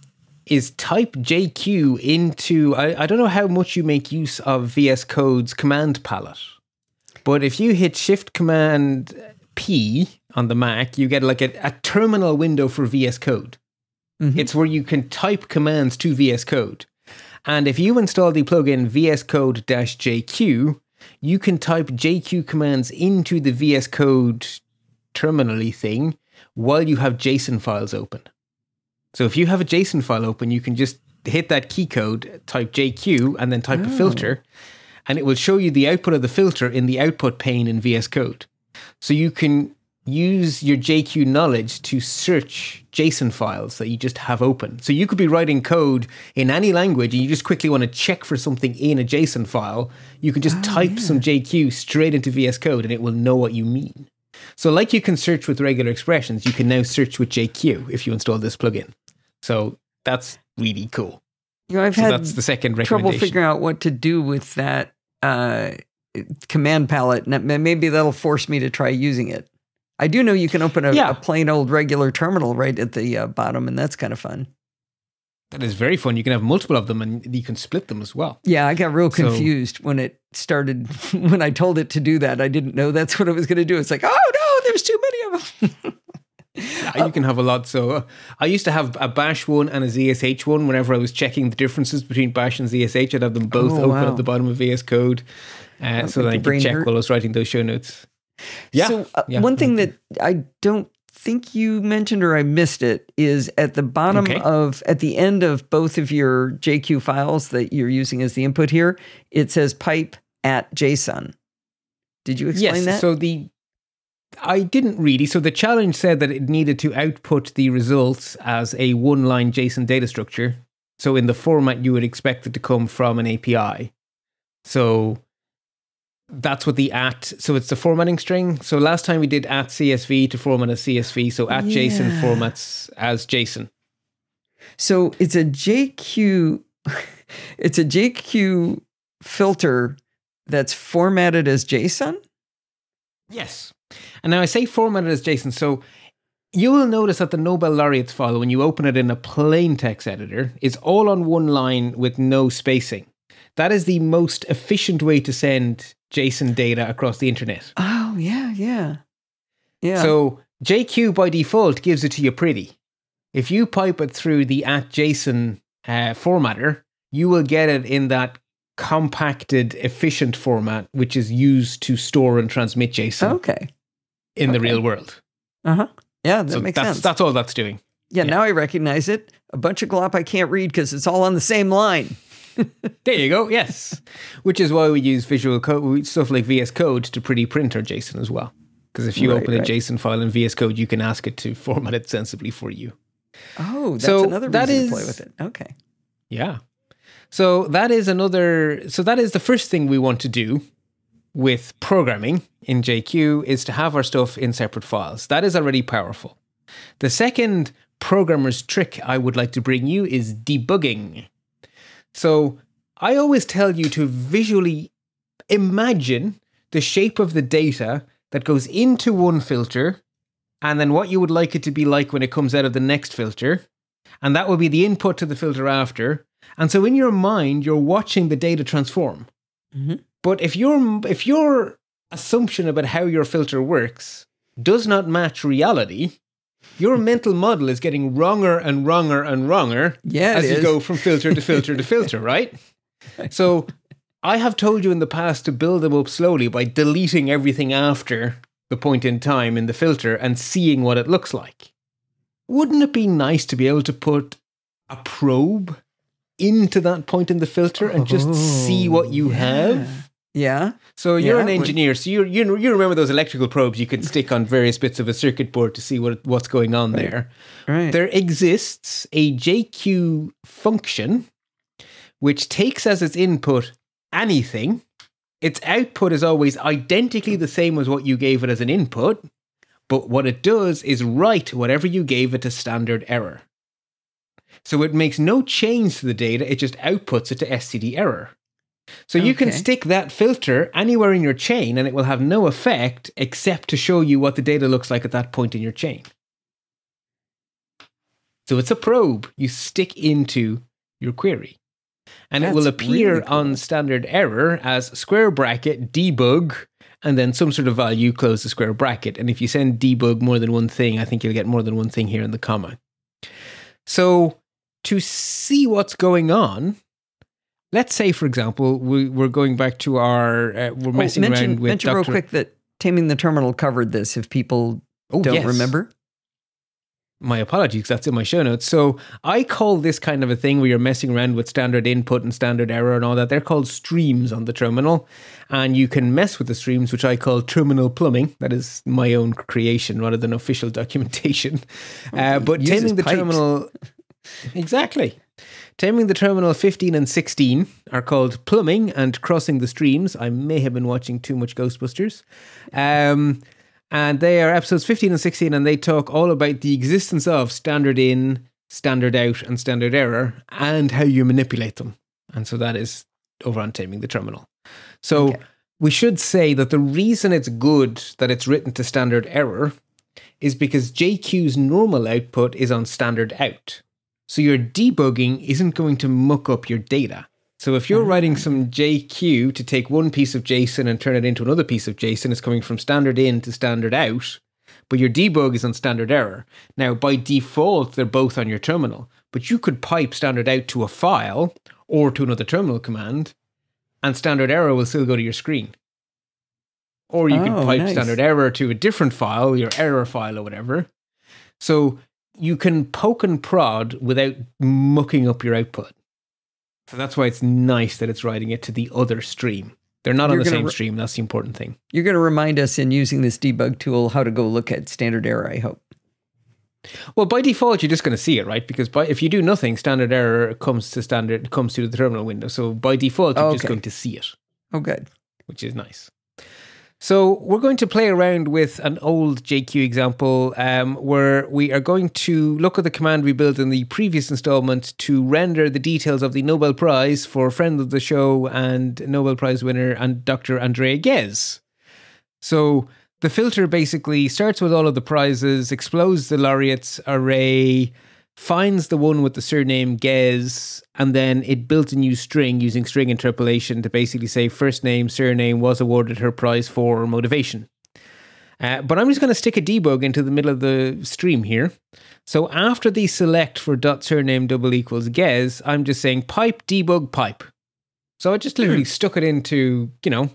is type JQ into, I don't know how much you make use of VS Code's command palette, but if you hit Shift-Command-P on the Mac, you get like a terminal window for VS Code. It's where you can type commands to VS Code. And if you install the plugin VS Code-JQ, you can type JQ commands into the VS Code terminal-y thing while you have JSON files open. So if you have a JSON file open, you can just hit that key code, type JQ, and then type a filter, and it will show you the output of the filter in the output pane in VS Code. So you can use your JQ knowledge to search JSON files that you just have open. So you could be writing code in any language and you just quickly want to check for something in a JSON file. You can just type some JQ straight into VS Code and it will know what you mean. So like you can search with regular expressions, you can now search with JQ if you install this plugin. So that's really cool. You know, I've had that's the second recommendation. Trouble figuring out what to do with that command palette. Maybe that'll force me to try using it. I do know you can open a plain old regular terminal right at the bottom, and that's kind of fun. That is very fun. You can have multiple of them, and you can split them as well. Yeah, I got real confused when it started, when I told it to do that. I didn't know that's what it was going to do. It's like, oh, no, there's too many of them. You can have a lot. So I used to have a bash one and a ZSH one. Whenever I was checking the differences between bash and ZSH, I'd have them both open at the bottom of VS Code. So that I could check while I was writing those show notes. Yeah. So one thing that I don't think you mentioned, or I missed it, is at the bottom of, at the end of both of your JQ files that you're using as the input here, it says pipe at JSON. Did you explain that? Yes, so the, I didn't really. So the challenge said that it needed to output the results as a one-line JSON data structure. So in the format you would expect it to come from an API. So that's what the at, so it's the formatting string. So last time we did at CSV to format a CSV. So at JSON formats as JSON. So it's a JQ, it's a JQ filter that's formatted as JSON? Yes. And now I say formatted as JSON. So you will notice that the Nobel laureate's file, when you open it in a plain text editor, is all on one line with no spacing. That is the most efficient way to send JSON data across the internet. Oh, yeah, yeah. Yeah. So JQ by default gives it to you pretty. If you pipe it through the at JSON formatter, you will get it in that compacted, efficient format, which is used to store and transmit JSON in the real world. Uh-huh. Yeah, that makes sense. That's all that's doing. Yeah, now I recognize it. A bunch of glop I can't read because it's all on the same line. There you go, yes. Which is why we use visual code, stuff like VS Code, to pretty print our JSON as well. Because if you open a JSON file in VS Code, you can ask it to format it sensibly for you. Oh, that's another reason to play with it. Okay. Yeah. So that is another, so that is the first thing we want to do with programming in JQ, is to have our stuff in separate files. That is already powerful. The second programmer's trick I would like to bring you is debugging. So I always tell you to visually imagine the shape of the data that goes into one filter, and then what you would like it to be like when it comes out of the next filter. And that will be the input to the filter after. And so in your mind, you're watching the data transform. Mm-hmm. But if your assumption about how your filter works does not match reality, your mental model is getting wronger and wronger and wronger as you go from filter to filter to filter, right? So I have told you in the past to build them up slowly by deleting everything after the point in time in the filter and seeing what it looks like. Wouldn't it be nice to be able to put a probe into that point in the filter and just see what you have? Yeah. So you're an engineer, so you remember those electrical probes you could stick on various bits of a circuit board to see what's going on there. Right. There exists a JQ function which takes as its input anything. Its output is always identically the same as what you gave it as an input, but what it does is write whatever you gave it to standard error. So it makes no change to the data, it just outputs it to std error. So you can stick that filter anywhere in your chain and it will have no effect except to show you what the data looks like at that point in your chain. So it's a probe you stick into your query. And it will appear on standard error as square bracket debug and then some sort of value, close the square bracket. And if you send debug more than one thing, I think you'll get more than one thing here in the comma. So to see what's going on, let's say, for example, we're going back to our, we're messing around with Dr. Real quick that Taming the Terminal covered this, if people don't remember. My apologies, that's in my show notes. So I call this kind of a thing where you're messing around with standard input and standard error and all that. They're called streams on the terminal. And you can mess with the streams, which I call terminal plumbing. That is my own creation rather than official documentation. But Taming the Terminal... Exactly. Taming the Terminal 15 and 16 are called Plumbing and Crossing the Streams. I may have been watching too much Ghostbusters. And they are episodes 15 and 16, and they talk all about the existence of standard in, standard out, and standard error, and how you manipulate them. And so that is over on Taming the Terminal. So we should say that the reason it's good that it's written to standard error is because JQ's normal output is on standard out. So your debugging isn't going to muck up your data. So if you're writing some JQ to take one piece of JSON and turn it into another piece of JSON, it's coming from standard in to standard out, but your debug is on standard error. Now, by default, they're both on your terminal, but you could pipe standard out to a file or to another terminal command, and standard error will still go to your screen. Or you can pipe standard error to a different file, your error file or whatever, So you can poke and prod without mucking up your output. So that's why it's nice that it's writing it to the other stream. They're not on the same stream. That's the important thing. You're going to remind us in using this debug tool how to go look at standard error, I hope. Well, by default, you're just going to see it, right? Because if you do nothing, standard error comes to the terminal window. So by default, you're just going to see it. Oh, good. Which is nice. So we're going to play around with an old JQ example where we are going to look at the command we built in the previous installment to render the details of the Nobel Prize for a friend of the show and Nobel Prize winner and Dr. Andrea Ghez. So the filter basically starts with all of the prizes, explodes the laureates array, finds the one with the surname Ghez, and then it built a new string using string interpolation to basically say first name, surname, was awarded her prize for motivation. But I'm just going to stick a debug into the middle of the stream here. So after the select for .surname=Ghez, I'm just saying pipe debug pipe. So I just literally stuck it into, you know,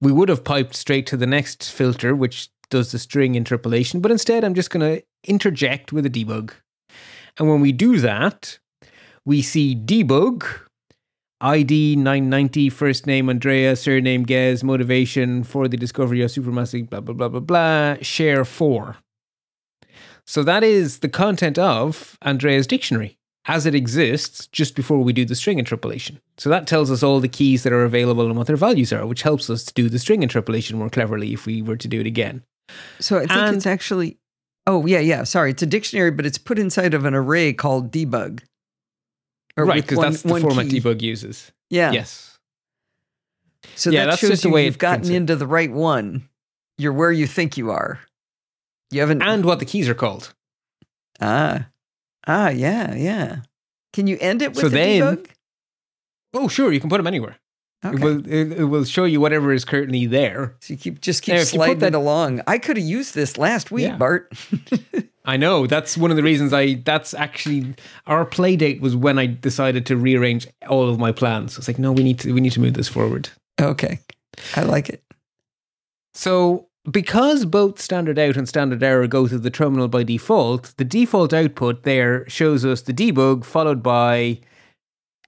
we would have piped straight to the next filter, which does the string interpolation. But instead, I'm just going to interject with a debug. And when we do that, we see debug, ID 990, first name Andrea, surname Ghez, motivation for the discovery of supermassive, blah, blah, blah, blah, blah, share 4. So that is the content of Andrea's dictionary as it exists just before we do the string interpolation. So that tells us all the keys that are available and what their values are, which helps us to do the string interpolation more cleverly if we were to do it again. So I think it's actually... Oh, yeah, yeah. Sorry. It's a dictionary, but it's put inside of an array called debug. Or right, because that's the format debug uses. Yeah. Yes. So yeah, that shows you you've gotten into the right one. You're where you think you are. You haven't... And what the keys are called. Ah. Ah, yeah, yeah. Can you end it with debug? Oh, sure. You can put them anywhere. Okay. It will show you whatever is currently there. So you just keep sliding that along. I could have used this last week, yeah. Bart. I know. That's one of the reasons that's actually our play date was when I decided to rearrange all of my plans. It's like, no, we need to move this forward. Okay. I like it. So because both standard out and standard error go to the terminal by default, the default output there shows us the debug followed by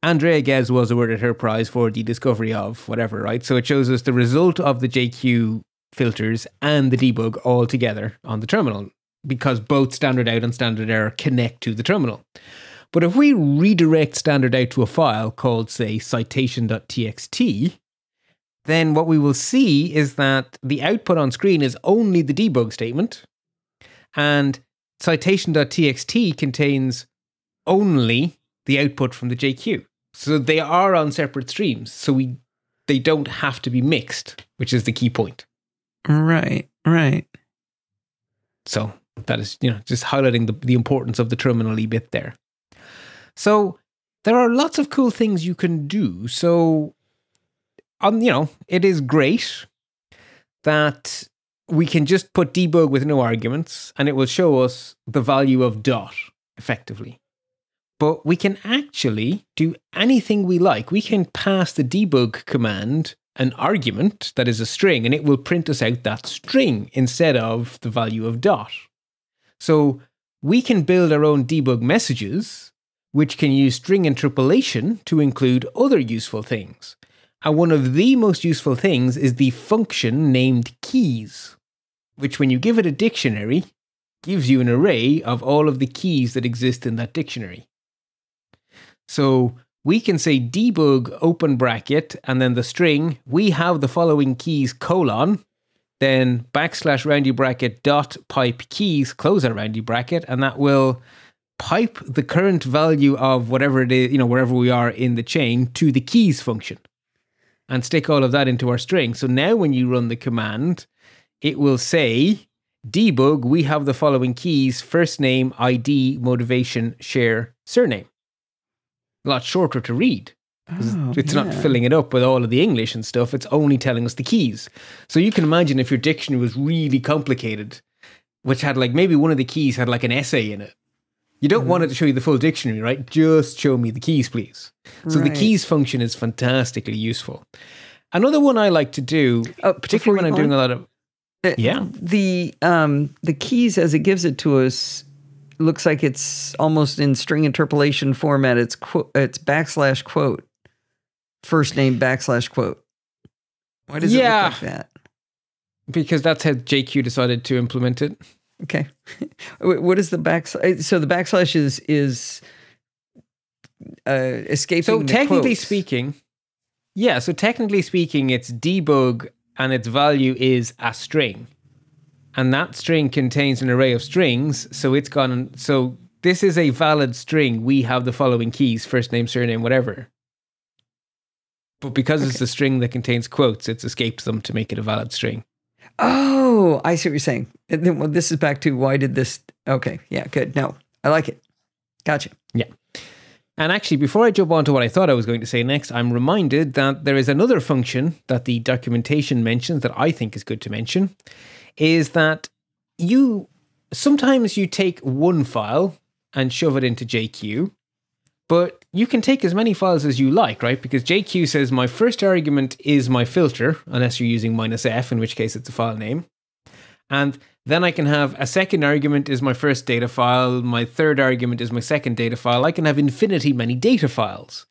Andrea Ghez was awarded her prize for the discovery of whatever, right? So it shows us the result of the JQ filters and the debug all together on the terminal because both standard out and standard error connect to the terminal. But if we redirect standard out to a file called, say, citation.txt, then what we will see is that the output on screen is only the debug statement, and citation.txt contains only the output from the JQ. So they are on separate streams, so they don't have to be mixed, which is the key point. Right, right. So that is, you know, just highlighting the importance of the terminal-y bit there. So there are lots of cool things you can do. So, you know, it is great that we can just put debug with no arguments, and it will show us the value of dot, effectively. But we can actually do anything we like. We can pass the debug command an argument that is a string, and it will print us out that string instead of the value of dot. So we can build our own debug messages, which can use string interpolation to include other useful things. And one of the most useful things is the function named keys, which when you give it a dictionary, gives you an array of all of the keys that exist in that dictionary. So we can say debug open bracket and then the string, we have the following keys colon, then / roundy bracket dot pipe keys close our roundy bracket, and that will pipe the current value of whatever it is, you know, wherever we are in the chain to the keys function and stick all of that into our string. So now when you run the command, it will say debug, we have the following keys, first name, ID, motivation, share, surname. A lot shorter to read. Oh, it's not filling it up with all of the English and stuff. It's only telling us the keys. So you can imagine if your dictionary was really complicated, which had like maybe one of the keys had like an essay in it. You don't want it to show you the full dictionary, right? Just show me the keys, please. So the keys function is fantastically useful. Another one I like to do, particularly when I'm doing a lot of... The keys as it gives it to us looks like it's almost in string interpolation format. It's quote, it's backslash quote, first name backslash quote. Why does it look like that? Because that's how JQ decided to implement it. Okay. What is the backslash? So the backslash is escaping the quotes. So technically speaking, yeah. So technically speaking, it's debug and its value is a string. And that string contains an array of strings. So it's gone. So this is a valid string. We have the following keys, first name, surname, whatever. But because it's a string that contains quotes, it's escaped them to make it a valid string. Oh, I see what you're saying. And then, well, this is back to why did this? Okay, yeah, good. No, I like it. Gotcha. Yeah. And actually, before I jump on to what I thought I was going to say next, I'm reminded that there is another function that the documentation mentions that I think is good to mention, is that you sometimes you take one file and shove it into JQ, but you can take as many files as you like, right? Because JQ says my first argument is my filter, unless you're using -f, in which case it's a file name. And then I can have a second argument is my first data file. My third argument is my second data file. I can have infinity many data files.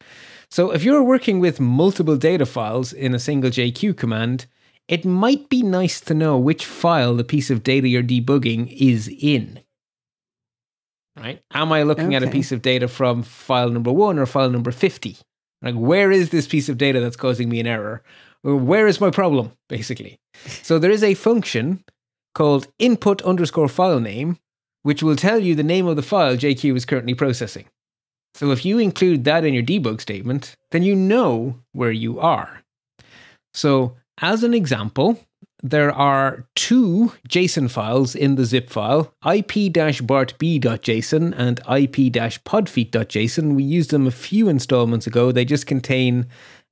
So if you're working with multiple data files in a single JQ command, it might be nice to know which file the piece of data you're debugging is in. Right? Am I looking at a piece of data from file number 1 or file number 50? Like, where is this piece of data that's causing me an error? Or where is my problem, basically? So there is a function called input_file name, which will tell you the name of the file JQ is currently processing. So if you include that in your debug statement, then you know where you are. So as an example, there are two JSON files in the zip file, ip-bartb.json and ip-podfeet.json. We used them a few installments ago. They just contain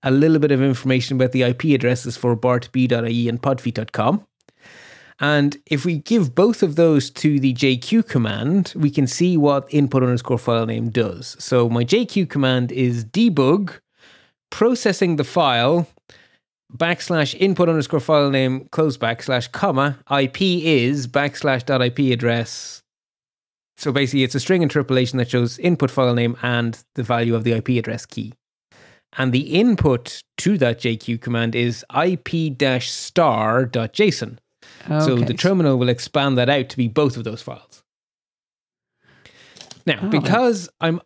a little bit of information about the IP addresses for bartb.ie and podfeet.com. And if we give both of those to the JQ command, we can see what input_file name does. So my JQ command is debug, processing the file, backslash input_file name, close backslash, comma, IP is backslash dot IP address. So basically it's a string interpolation that shows input file name and the value of the IP address key. And the input to that JQ command is ip-star.json. Okay. So the terminal will expand that out to be both of those files. Now, because I'm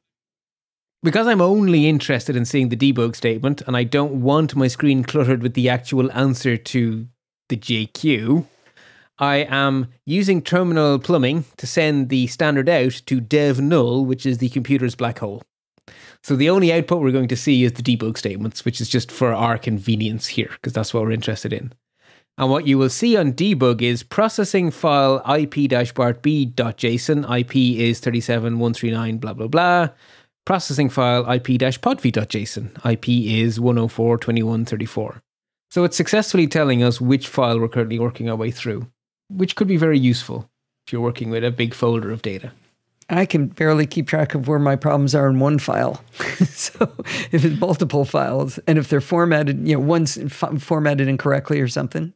only interested in seeing the debug statement and I don't want my screen cluttered with the actual answer to the JQ, I am using terminal plumbing to send the standard out to dev null, which is the computer's black hole. So the only output we're going to see is the debug statements, which is just for our convenience here, because that's what we're interested in. And what you will see on debug is processing file ip-bartb.json, IP is 37139, blah, blah, blah. Processing file ip-podv.json, IP is 1042134. So it's successfully telling us which file we're currently working our way through, which could be very useful if you're working with a big folder of data. I can barely keep track of where my problems are in one file. So if it's multiple files and if they're formatted, you know, one's formatted incorrectly or something.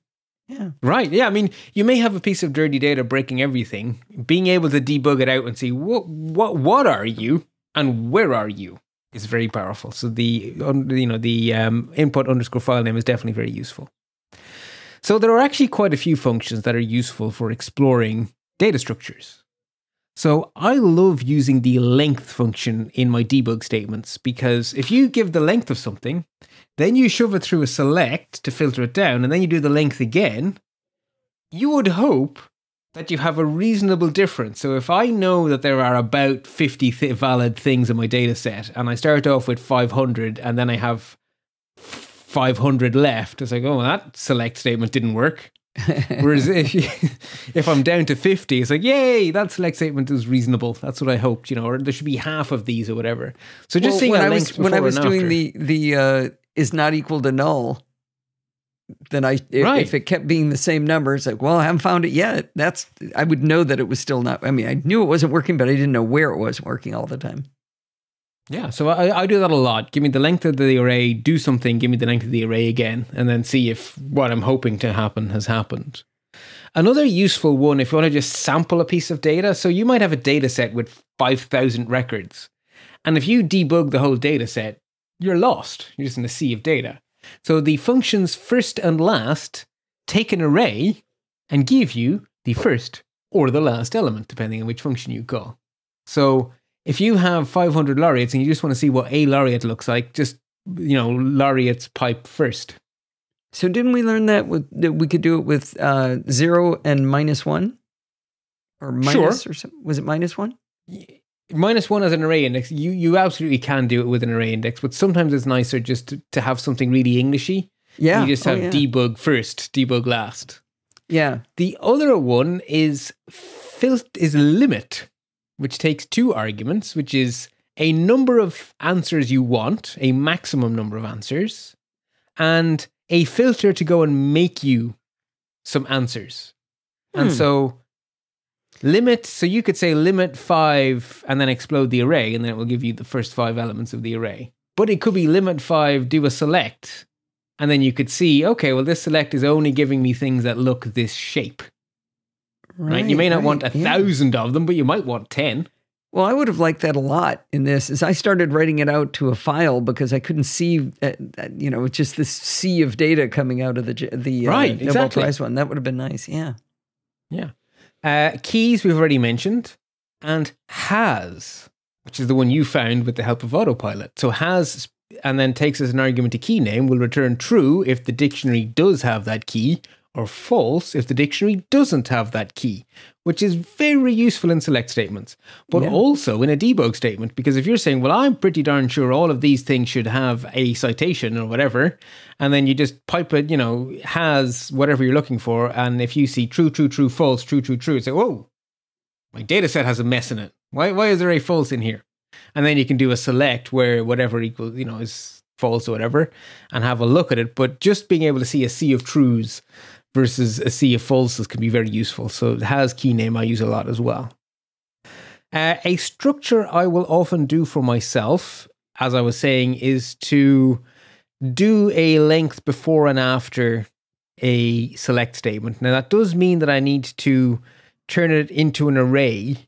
Yeah. Right. Yeah. I mean, you may have a piece of dirty data breaking everything. Being able to debug it out and see what are you and where are you is very powerful. So the, you know, the input_file name is definitely very useful. So there are actually quite a few functions that are useful for exploring data structures. So I love using the length function in my debug statements, because if you give the length of something, then you shove it through a select to filter it down, and then you do the length again, you would hope that you have a reasonable difference. So if I know that there are about 50 valid things in my data set, and I start off with 500, and then I have 500 left, it's like, oh, that select statement didn't work. Whereas if I'm down to 50, it's like, yay, that select statement is reasonable. That's what I hoped, you know, or there should be half of these or whatever. So just seeing when I was doing the is not equal to null, then if it kept being the same number, it's like, well, I haven't found it yet. I would know that it was still not. I mean, I knew it wasn't working, but I didn't know where it was working all the time. Yeah, so I do that a lot. Give me the length of the array, do something, give me the length of the array again, and then see if what I'm hoping to happen has happened. Another useful one if you want to just sample a piece of data. So you might have a data set with 5,000 records. And if you debug the whole data set, you're lost. You're just in a sea of data. So the functions first and last take an array and give you the first or the last element, depending on which function you call. So if you have 500 laureates and you just want to see what a laureate looks like, just, you know, laureates pipe first. So didn't we learn that, that we could do it with 0 and -1? Or minus, sure. Or something? Was it -1? -1 as an array index. You absolutely can do it with an array index, but sometimes it's nicer just to have something really Englishy. Yeah. You just have debug first, debug last. Yeah. The other one is limit, which takes 2 arguments, which is a number of answers you want, a maximum number of answers, and a filter to go and make you some answers. And so limit, so you could say limit 5 and then explode the array, and then it will give you the first 5 elements of the array. But it could be limit 5, do a select, and then you could see, okay, well, this select is only giving me things that look this shape. Right? You may not want 1,000 of them, but you might want 10. Well, I would have liked that a lot in this, as I started writing it out to a file because I couldn't see, you know, just this sea of data coming out of the Nobel Prize one. That would have been nice, yeah. Yeah. Keys we've already mentioned, and has, which is the one you found with the help of Autopilot. So has, and then takes as an argument a key name, will return true if the dictionary does have that key, or false if the dictionary doesn't have that key, which is very useful in select statements, but also in a debug statement, because if you're saying, well, I'm pretty darn sure all of these things should have a citation or whatever, and then you just pipe it, you know, has whatever you're looking for, and if you see true, true, true, false, true, true, true, it's like, whoa, my data set has a mess in it. Why is there a false in here? And then you can do a select where whatever equals, you know, is false or whatever, and have a look at it. But just being able to see a sea of trues versus a sea of falses can be very useful. So it has key name I use a lot as well. A structure I will often do for myself, as I was saying, is to do a length before and after a select statement. Now that does mean that I need to turn it into an array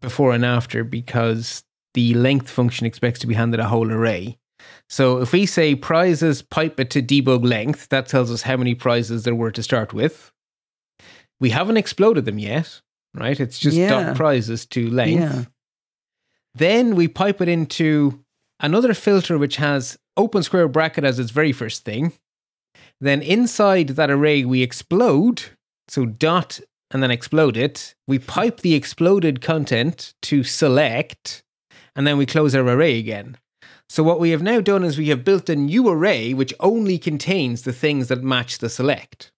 before and after, because the length function expects to be handed a whole array. So if we say prizes pipe it to debug length, that tells us how many prizes there were to start with. We haven't exploded them yet, right? It's just dot prizes to length. Yeah. Then we pipe it into another filter which has open square bracket as its very first thing. Then inside that array we explode, so dot and then explode it. We pipe the exploded content to select, and then we close our array again. So what we have now done is we have built a new array which only contains the things that match the select.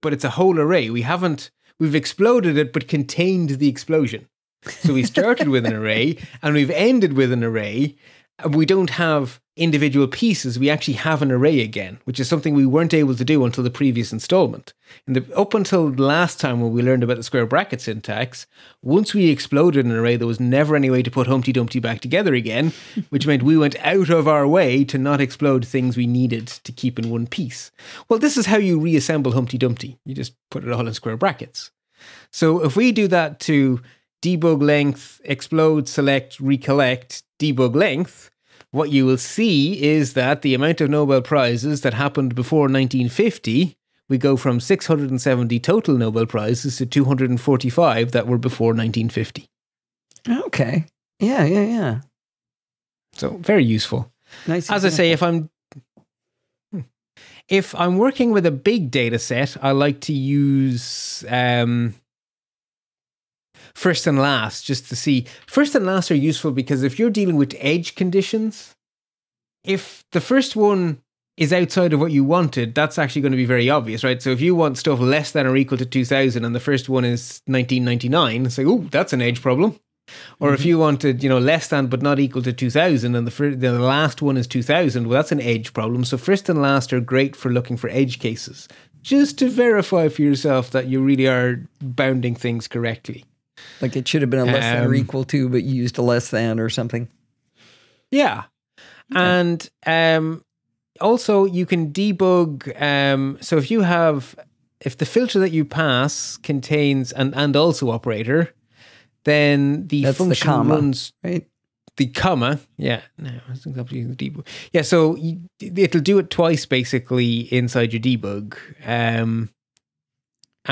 But it's a whole array. We've exploded it, but contained the explosion. So we started with an array and we've ended with an array. And we don't have individual pieces. We actually have an array again, which is something we weren't able to do until the previous installment. Up until last time when we learned about the square bracket syntax, once we exploded an array, there was never any way to put Humpty Dumpty back together again, which meant we went out of our way to not explode things we needed to keep in one piece. Well, this is how you reassemble Humpty Dumpty. You just put it all in square brackets. So if we do that to debug length, explode, select, recollect, debug length, what you will see is that the amount of Nobel Prizes that happened before 1950, we go from 670 total Nobel Prizes to 245 that were before 1950. Okay. Yeah, yeah, yeah. So very useful. Nice. As I say, if I'm working with a big data set, I like to use first and last, just to see. First and last are useful because if you're dealing with edge conditions, if the first one is outside of what you wanted, that's actually going to be very obvious, right? So if you want stuff less than or equal to 2000 and the first one is 1999, it's like, oh, that's an edge problem. Or if you wanted, you know, less than but not equal to 2000 and the last one is 2000, well, that's an edge problem. So first and last are great for looking for edge cases, just to verify for yourself that you really are bounding things correctly. Like it should have been a less than or equal to, but you used a less than or something. Yeah. And also you can debug. So if you have if the filter that you pass contains an and also operator, then the function runs the comma. Yeah, no, it's exactly the debug. Yeah, so it'll do it twice basically inside your debug. And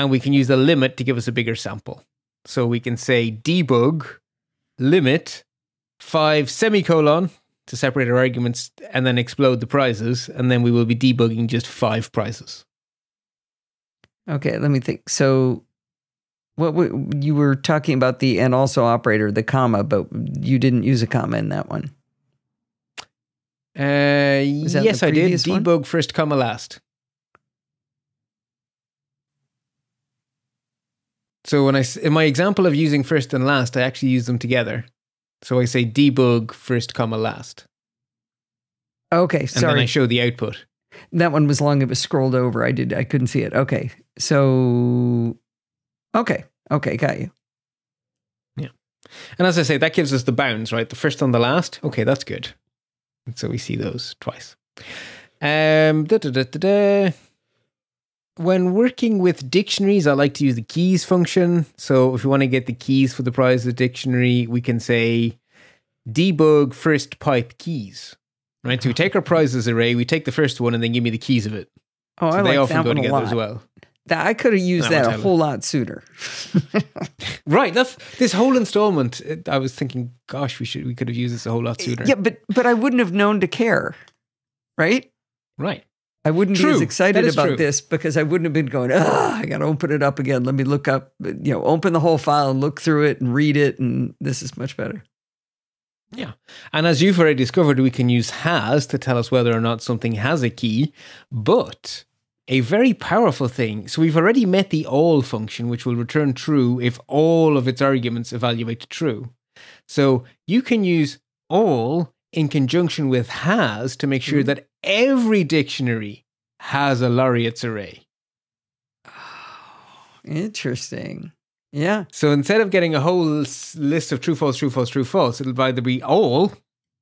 we can use the limit to give us a bigger sample. So we can say debug limit 5:; to separate our arguments and then explode the prizes. And then we will be debugging just 5 prizes. Okay, let me think. So what you were talking about the and also operator, the comma, but you didn't use a comma in that one. That yes, I did. Debug one? First, comma last. So when in my example of using first and last, I actually use them together. So I say debug first, comma last. Okay, sorry. And then I show the output. That one was long. It was scrolled over. I couldn't see it. Okay. So, okay. Got you. Yeah. And as I say, that gives us the bounds, right? The first and the last. Okay. That's good. And so we see those twice. When working with dictionaries, I like to use the keys function. So if you want to get the keys for the prize of the dictionary, we can say debug first pipe keys. Right, so we take our prizes array, we take the first one, and then give me the keys of it. Oh, so I they like often that go one together a lot. As well. I could have used that a whole lot sooner. Right, this whole installment. I was thinking, gosh, we could have used this a whole lot sooner. Yeah, but I wouldn't have known to care, right? Right. I wouldn't be as excited about this because I wouldn't have been going, I got to open it up again. Let me look up, open the whole file and look through it and read it, and this is much better. Yeah. And as you've already discovered, we can use has to tell us whether or not something has a key, but a very powerful thing. So we've already met the all function, which will return true if all of its arguments evaluate to true. So you can use all in conjunction with has to make sure that every dictionary has a laureates array. Oh, interesting. Yeah. So instead of getting a whole list of true, false, true, false, true, false, it'll either be all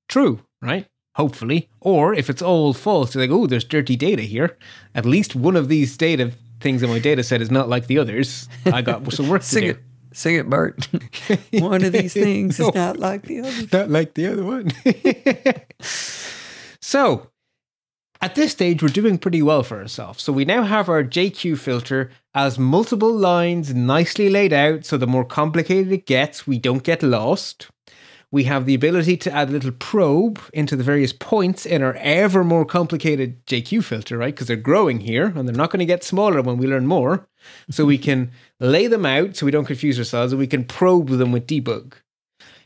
true, right? Hopefully. Or if it's all false, you're like, oh, there's dirty data here. At least one of these data things in my data set is not like the others. I got some work to do. Sing it, Bart. One of these things is not like the other. Not like the other one. So at this stage, we're doing pretty well for ourselves. So we now have our JQ filter as multiple lines nicely laid out. So the more complicated it gets, we don't get lost. We have the ability to add a little probe into the various points in our ever more complicated JQ filter, right? Because they're growing here and they're not going to get smaller when we learn more. So we can lay them out so we don't confuse ourselves, and we can probe them with debug.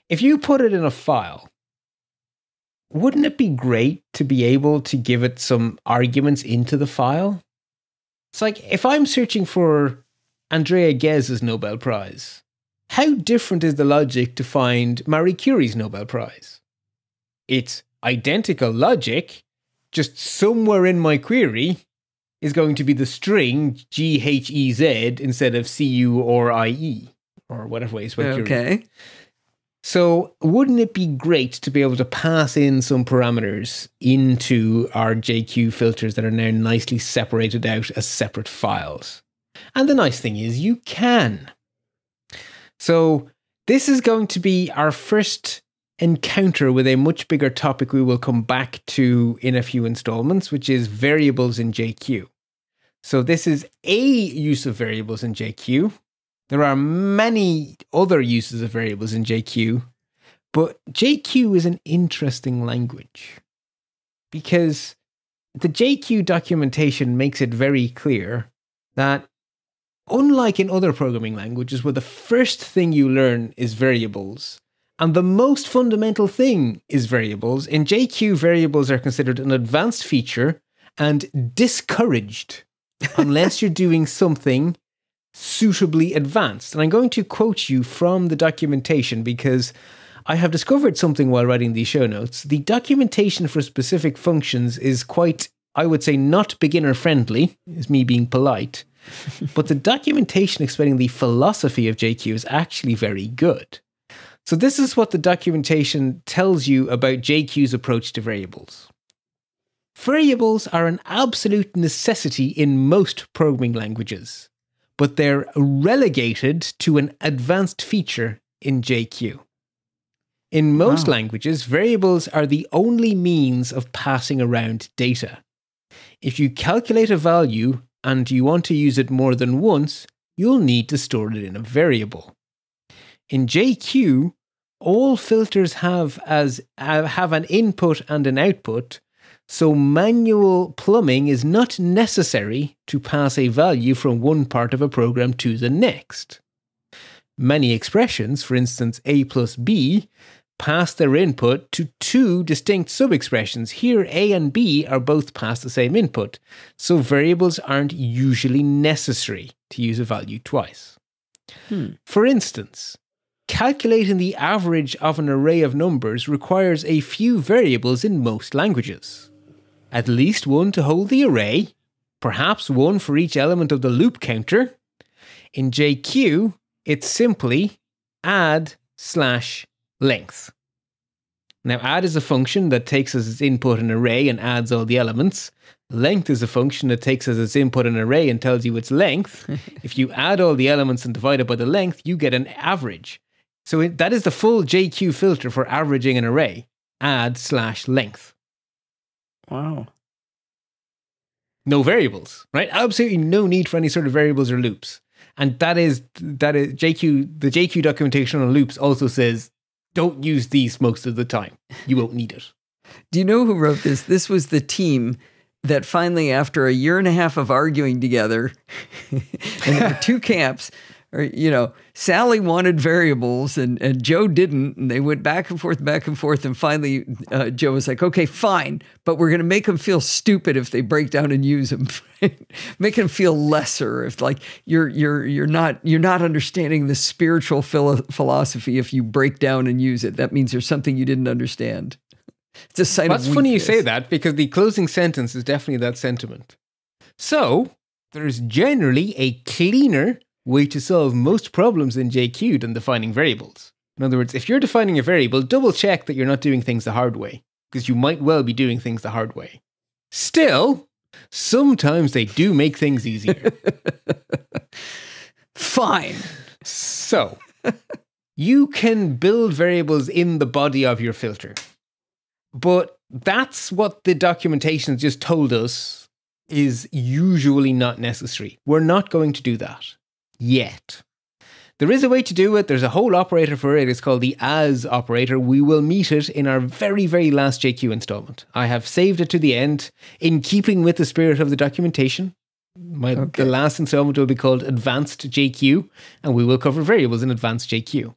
If you put it in a file, wouldn't it be great to be able to give it some arguments into the file? It's like if I'm searching for Andrea Ghez's Nobel Prize, how different is the logic to find Marie Curie's Nobel Prize? It's identical logic, just somewhere in my query is going to be the string G-H-E-Z instead of C-U or I-E or whatever way it's with Curie. So wouldn't it be great to be able to pass in some parameters into our JQ filters that are now nicely separated out as separate files? And the nice thing is you can. So this is going to be our first encounter with a much bigger topic we will come back to in a few installments, which is variables in JQ. So this is a use of variables in JQ. There are many other uses of variables in JQ, but JQ is an interesting language because the JQ documentation makes it very clear that unlike in other programming languages where the first thing you learn is variables and the most fundamental thing is variables, in JQ variables are considered an advanced feature and discouraged unless you're doing something suitably advanced. And I'm going to quote you from the documentation because I have discovered something while writing these show notes. The documentation for specific functions is quite, I would say, not beginner friendly, is me being polite. But the documentation explaining the philosophy of JQ is actually very good. So this is what the documentation tells you about JQ's approach to variables. Variables are an absolute necessity in most programming languages, but they're relegated to an advanced feature in JQ. In most languages, variables are the only means of passing around data. If you calculate a value and you want to use it more than once, you'll need to store it in a variable. In JQ, all filters have an input and an output, so manual plumbing is not necessary to pass a value from one part of a program to the next. Many expressions, for instance a plus b, pass their input to two distinct sub-expressions. Here, a and b are both passed the same input, so variables aren't usually necessary to use a value twice. For instance, calculating the average of an array of numbers requires a few variables in most languages. At least one to hold the array, perhaps one for each element of the loop counter. In JQ, it's simply add/length. Now, add is a function that takes as its input an array and adds all the elements. Length is a function that takes as its input an array and tells you its length. If you add all the elements and divide it by the length, you get an average. So that is the full JQ filter for averaging an array, add/length. Wow. No variables, right? Absolutely no need for any sort of variables or loops. And that is JQ, the JQ documentation on loops also says, don't use these most of the time. You won't need it. Do you know who wrote this? This was the team that finally, after a year and a half of arguing together, and there were two camps, or, you know, Sally wanted variables and Joe didn't, and they went back and forth, and finally Joe was like, okay, fine, but we're going to make them feel stupid if they break down and use them. Make them feel lesser if, like, you're not understanding the spiritual philosophy if you break down and use it. That means there's something you didn't understand. It's a sign of weakness. That's funny you say that, because the closing sentence is definitely that sentiment. So there's generally a cleaner way to solve most problems in JQ than defining variables. In other words, if you're defining a variable, double check that you're not doing things the hard way, because you might well be doing things the hard way. Still, sometimes they do make things easier. Fine. So you can build variables in the body of your filter. But that's what the documentation just told us is usually not necessary. We're not going to do that yet. There is a way to do it. There's a whole operator for it. It's called the as operator. We will meet it in our very, very last JQ installment. I have saved it to the end in keeping with the spirit of the documentation. The last installment will be called Advanced JQ, and we will cover variables in Advanced JQ.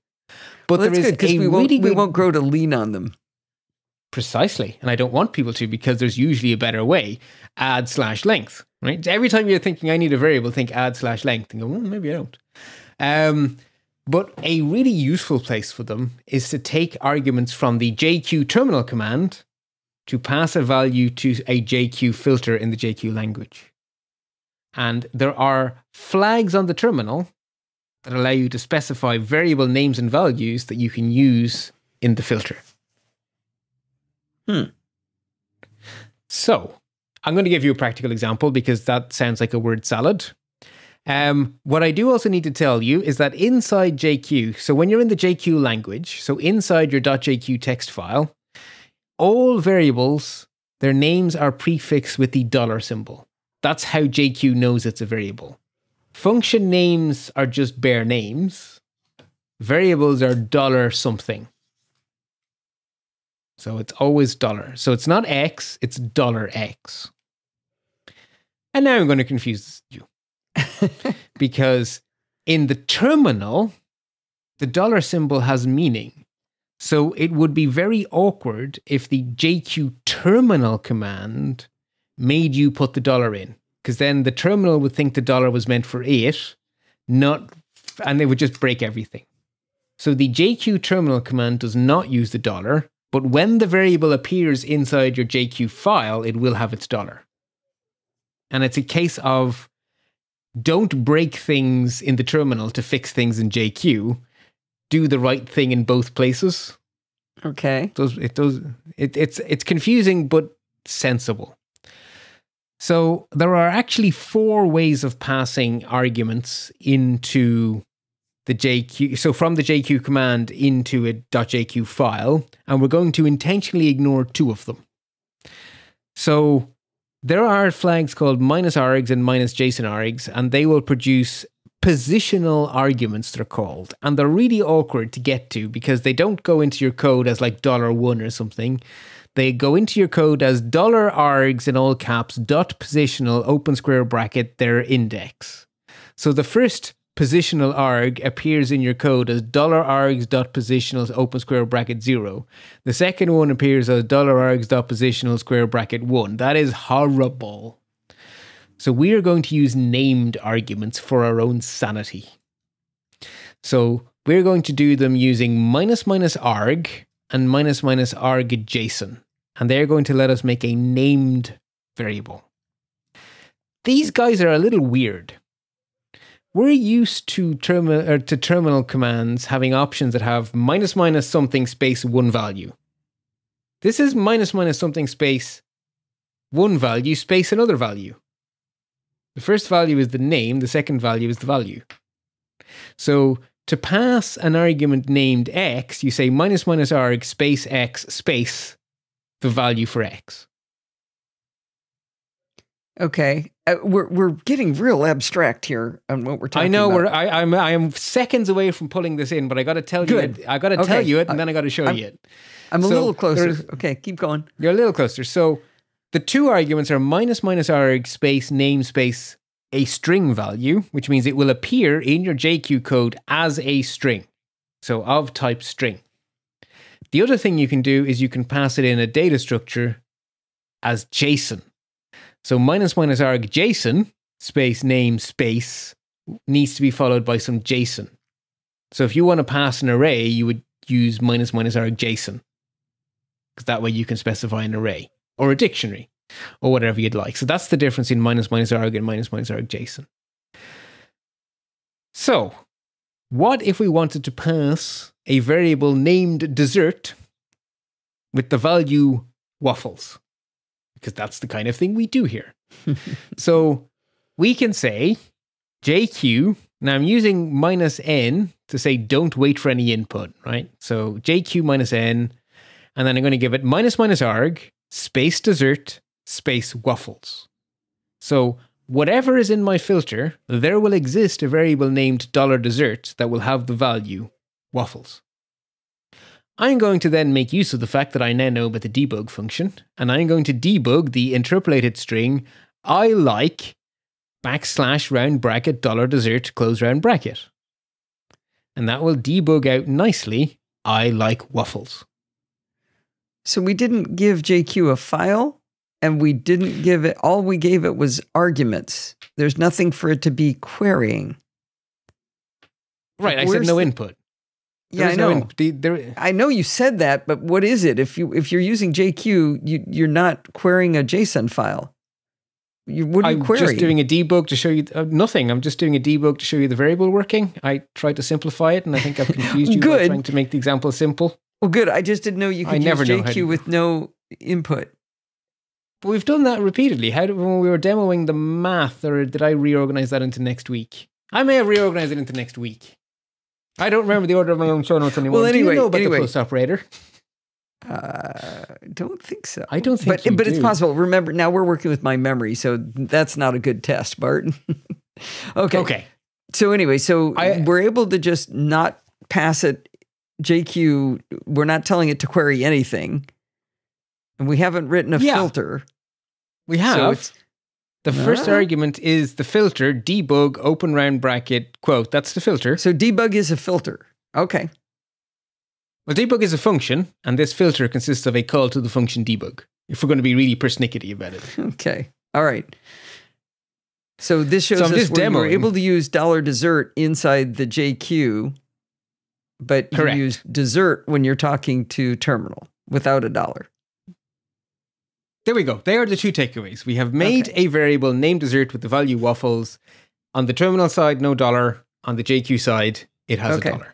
But well, that's good, because we won't grow to lean on them. Precisely. And I don't want people to, because there's usually a better way. Add/length, right? Every time you're thinking, I need a variable, think add/length and go, well, maybe I don't. But a really useful place for them is to take arguments from the JQ terminal command to pass a value to a JQ filter in the JQ language. And there are flags on the terminal that allow you to specify variable names and values that you can use in the filter. So I'm going to give you a practical example, because that sounds like a word salad. What I do also need to tell you is that inside JQ, so when you're in the JQ language, so inside your .jq text file, all variables, their names are prefixed with the dollar symbol. That's how JQ knows it's a variable. Function names are just bare names. Variables are dollar something. So it's always dollar. So it's not X, it's dollar X. And now I'm going to confuse you. Because in the terminal, the dollar symbol has meaning. So it would be very awkward if the JQ terminal command made you put the dollar in. Because then the terminal would think the dollar was meant for it, and they would just break everything. So the JQ terminal command does not use the dollar. But when the variable appears inside your JQ file, it will have its dollar. And it's a case of don't break things in the terminal to fix things in JQ. Do the right thing in both places. Okay. It's confusing, but sensible. So there are actually four ways of passing arguments into the JQ. So from the JQ command into a .jq file, and we're going to intentionally ignore two of them. So there are flags called -args and -jsonargs, and they will produce positional arguments, they're called. And they're really awkward to get to because they don't go into your code as like $1 or something. They go into your code as $args in all caps .positional open square bracket their index. So the first positional arg appears in your code as $args.positional open square bracket 0. The second one appears as $args.positional square bracket 1. That is horrible. So we are going to use named arguments for our own sanity. So we're going to do them using -arg and -arg JSON. And they're going to let us make a named variable. These guys are a little weird. We're used to terminal commands having options that have --something space one value. This is --something space one value space another value. The first value is the name, the second value is the value. So to pass an argument named x, you say -arg space x space the value for x. Okay, we're getting real abstract here on what we're talking about. I know I am seconds away from pulling this in, but I got to tell you it. I got to tell you it, and then I got to show you it. I'm a little closer. Okay, keep going. You're a little closer. So the two arguments are -arg space name space a string value, which means it will appear in your JQ code as a string, so of type string. The other thing you can do is you can pass it in a data structure as JSON. So -arg JSON space name space needs to be followed by some JSON. So if you want to pass an array, you would use -arg JSON, because that way you can specify an array or a dictionary or whatever you'd like. So that's the difference in -arg and -arg JSON. So what if we wanted to pass a variable named dessert with the value waffles? Because that's the kind of thing we do here. So we can say JQ, now I'm using -n to say don't wait for any input, right? So JQ -n, and then I'm going to give it -arg space dessert space waffles. So whatever is in my filter, there will exist a variable named $dessert that will have the value waffles. I'm going to then make use of the fact that I now know about the debug function, and I'm going to debug the interpolated string I like \ round bracket $dessert close round bracket. And that will debug out nicely I like waffles. So we didn't give JQ a file, and we didn't give it, all we gave it was arguments. There's nothing for it to be querying. Right, I said no input. Yeah, I know. I know you said that, but what is it? If you're using JQ, you're not querying a JSON file. I'm just doing a debug to show you nothing. I'm just doing a debug to show you the variable working. I tried to simplify it, and I think I've confused you by trying to make the example simple. Well, good. I just didn't know you could use JQ with no input. But we've done that repeatedly. When we were demoing the math, or did I reorganize that into next week? I may have reorganized it into next week. I don't remember the order of my own show notes anymore. Well, anyway, do you know about the post operator? Don't think so. I don't think but it's possible. Remember, now we're working with my memory, so that's not a good test, Bart. Okay. Okay. So anyway, so we're able to just not pass it JQ. We're not telling it to query anything. And we haven't written a filter. We have. So it's, the first argument is the filter, debug, open round bracket, quote. That's the filter. So debug is a filter. Okay. Well, debug is a function, and this filter consists of a call to the function debug, if we're going to be really persnickety about it. Okay. All right. So this shows us where we're able to use $dessert inside the JQ, but you use dessert when you're talking to terminal without $. There we go. They are the two takeaways. We have made a variable named dessert with the value waffles. On the terminal side, no $. On the JQ side, it has a $.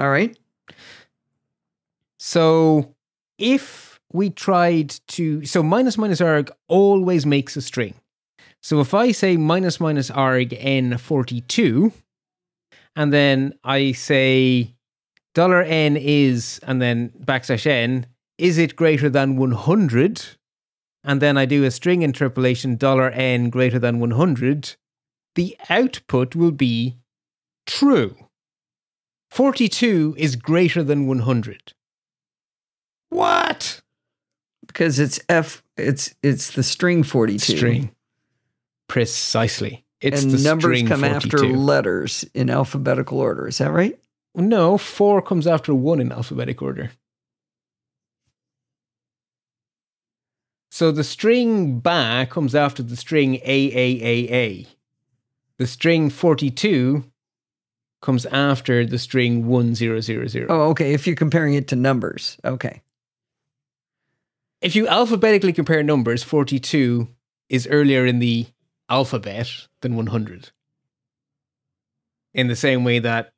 All right. So if we tried to... So -arg always makes a string. So if I say minus arg n42, and then I say $n is, and then backslash n, is it greater than 100? And then I do a string interpolation, $n greater than 100, the output will be true. 42 is greater than 100. What? Because it's it's the string 42. String. Precisely. It's and the numbers string come 42. After letters in alphabetical order. Is that right? No, 4 comes after 1 in alphabetic order. So the string ba comes after the string AAAA. The string 42 comes after the string 1000. Oh, okay. If you're comparing it to numbers. Okay. If you alphabetically compare numbers, 42 is earlier in the alphabet than 100. In the same way that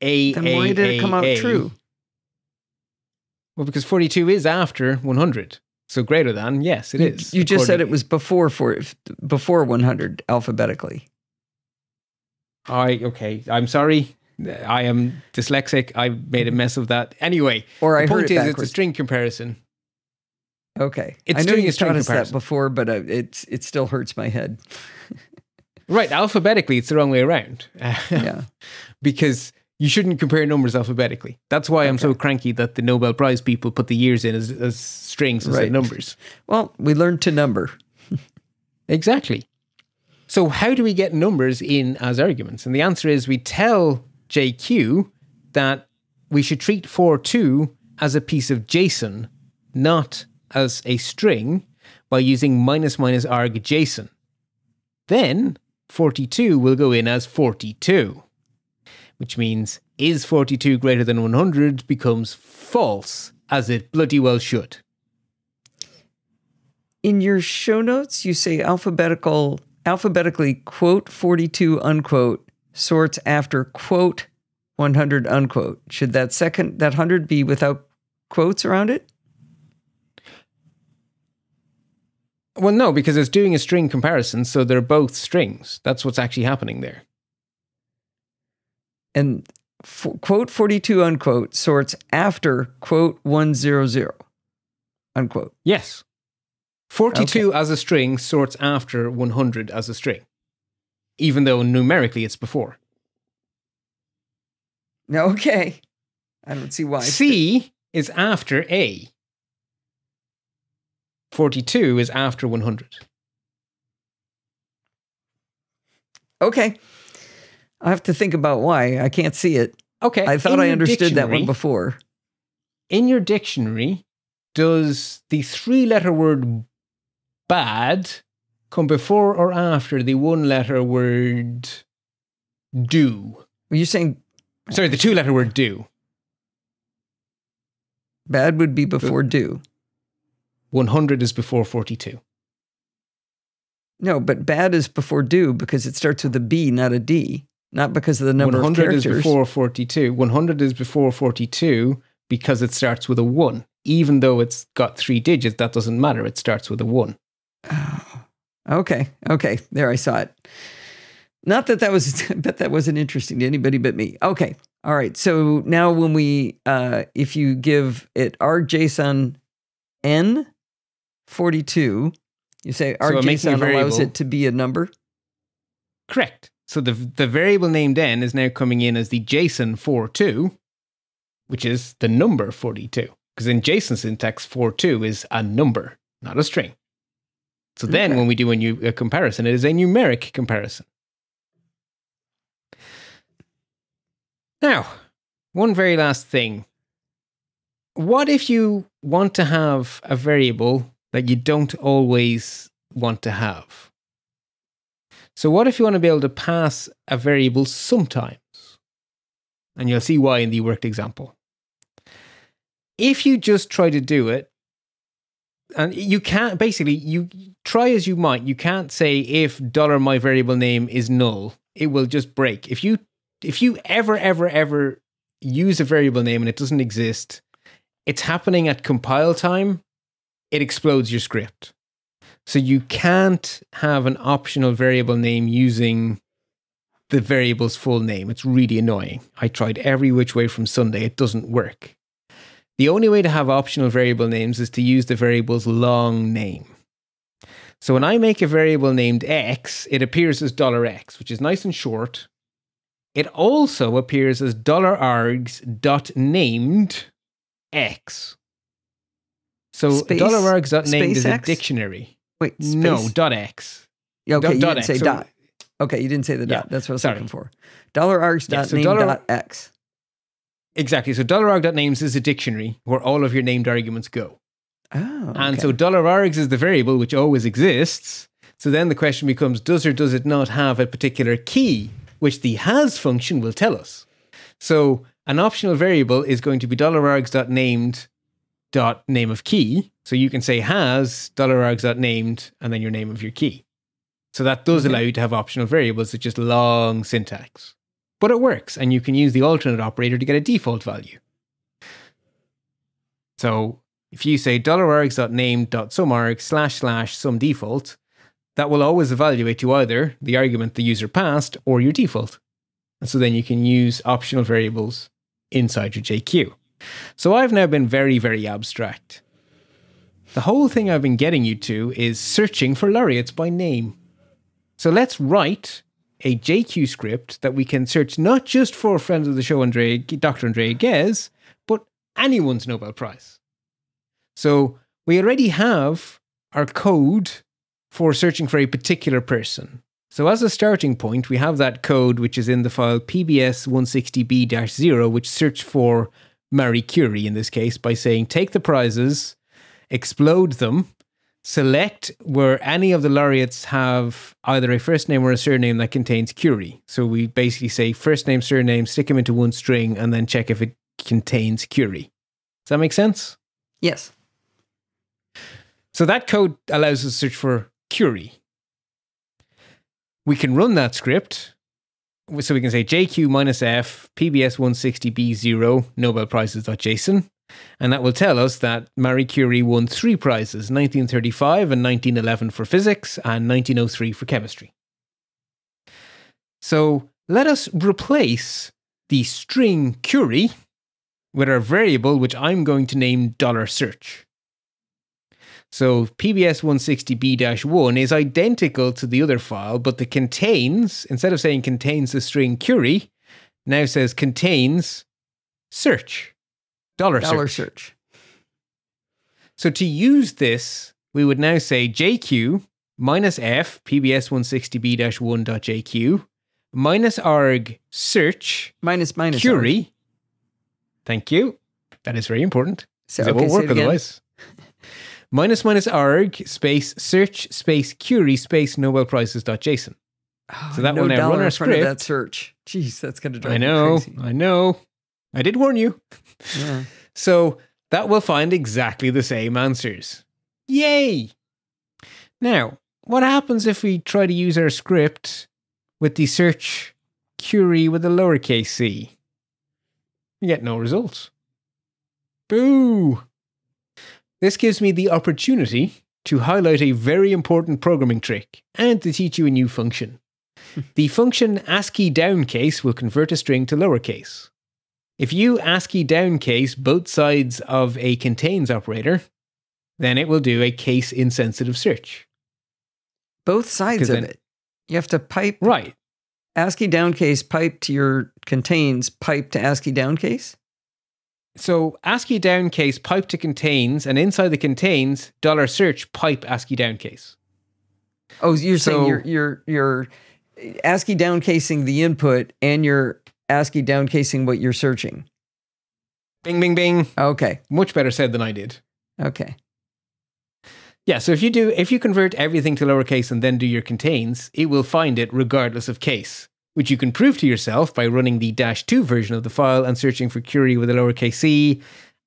Then why did it come out true? Well, because 42 is after 100. So greater than, yes, it is. You just said it was before 100 alphabetically. Okay, I'm sorry. I am dyslexic. I made a mess of that. Anyway, the point is it's a string comparison. Okay. I know you taught us that before, but it still hurts my head. Right, alphabetically, it's the wrong way around. Yeah. Because you shouldn't compare numbers alphabetically. That's why I'm so cranky that the Nobel Prize people put the years in as strings instead of numbers. Well, we learned to number. Exactly. So how do we get numbers in as arguments? And the answer is we tell JQ that we should treat 42 as a piece of JSON, not as a string, by using minus arg JSON. Then 42 will go in as 42, which means is 42 greater than 100 becomes false, as it bloody well should. In your show notes, you say alphabetically quote 42 unquote sorts after quote 100 unquote. Should that 100 be without quotes around it? Well, no, because it's doing a string comparison, so they're both strings. That's what's actually happening there. And quote 42 unquote sorts after quote 100 unquote. Yes. 42 as a string sorts after 100 as a string, even though numerically it's before. Okay. I don't see why. C is after A. 42 is after 100. Okay. I have to think about why. I can't see it. Okay. I thought I understood that one before. In your dictionary, does the 3-letter word bad come before or after the 1-letter word do? Were you saying... Sorry, the 2-letter word do. Bad would be before do. 100 is before 42. No, but bad is before do because it starts with a B, not a D. Not because of the number of characters. 100 is before 42. 100 is before 42 because it starts with a 1. Even though it's got 3 digits, that doesn't matter. It starts with a 1. Oh, okay. Okay. There, I saw it. Not that I bet that wasn't interesting to anybody but me. Okay. All right. So now when we, if you give it arg.json n 42, you say arg.json allows it to be a number? Correct. So the variable named n is now coming in as the JSON 42, which is the number 42. Because in JSON syntax, 42 is a number, not a string. So then when we do a comparison, it is a numeric comparison. Now, one very last thing. What if you want to have a variable that you don't always want to have? So what if you want to be able to pass a variable sometimes? And you'll see why in the worked example. If you just try to do it, and you can't, basically, you try as you might, you can't say if $my variable name is null, it will just break. If you ever use a variable name and it doesn't exist, it's happening at compile time, it explodes your script. So you can't have an optional variable name using the variable's full name. It's really annoying. I tried every which way from Sunday. It doesn't work. The only way to have optional variable names is to use the variable's long name. So when I make a variable named X, it appears as $X, which is nice and short. It also appears as $args.named X. So $args.named is a dictionary. Wait, space? No, .x. Yeah, okay, you didn't say dot. Okay, you didn't say the dot. That's what I was looking for. $args.named.x. Exactly. So $arg.names is a dictionary where all of your named arguments go. Oh, okay. And so $args is the variable which always exists. So then the question becomes, does or does it not have a particular key, which the has function will tell us. So an optional variable is going to be $args.named.name of key. So you can say has $args.named and then your name of your key. So that does allow you to have optional variables. It's just long syntax. But it works, and you can use the alternate operator to get a default value. So if you say $args.named.sumarg / some default, that will always evaluate to either the argument the user passed or your default. And so then you can use optional variables inside your JQ. So I've now been very, very abstract. The whole thing I've been getting you to is searching for laureates by name. So let's write a JQ script that we can search not just for friends of the show, Dr. Andrea Ghez, but anyone's Nobel Prize. So we already have our code for searching for a particular person. So as a starting point, we have that code, which is in the file pbs160b-0, which searched for Marie Curie in this case by saying, take the prizes, explode them, select where any of the laureates have either a first name or a surname that contains Curie. So we basically say first name, surname, stick them into one string, and then check if it contains Curie. Does that make sense? Yes. So that code allows us to search for Curie. We can run that script. So we can say JQ-F PBS160B0 Nobel Prizes.json. And that will tell us that Marie Curie won 3 prizes, 1935 and 1911 for physics and 1903 for chemistry. So let us replace the string Curie with our variable, which I'm going to name $search. So PBS160B-1 is identical to the other file, but the contains, instead of saying contains the string Curie, now says contains search. $search. So to use this, we would now say JQ-F PBS160B-1.JQ -arg search minus Curie. Arg. Thank you. That is very important. So it won't work otherwise. -- arg search Curie Nobel Prizes.json. Oh, so that will now run our script. That search. Jeez, that's going to drive me crazy. I know. I did warn you. Yeah. So that will find exactly the same answers. Yay! Now, what happens if we try to use our script with the search Curie with a lowercase c? You get no results. Boo! This gives me the opportunity to highlight a very important programming trick and to teach you a new function. The function ASCII downcase will convert a string to lowercase. If you ASCII downcase both sides of a contains operator, then it will do a case insensitive search. Both sides of it. You have to pipe. Right. ASCII downcase pipe to your contains, pipe to ASCII downcase? So ASCII downcase pipe to contains, and inside the contains, $search pipe ASCII downcase. Oh, you're saying you're ASCII downcasing the input and you're ASCII downcasing what you're searching. Bing, bing, bing. Okay. Much better said than I did. Okay. Yeah, so if you convert everything to lowercase and then do your contains, it will find it regardless of case, which you can prove to yourself by running the -2 version of the file and searching for Curie with a lowercase c,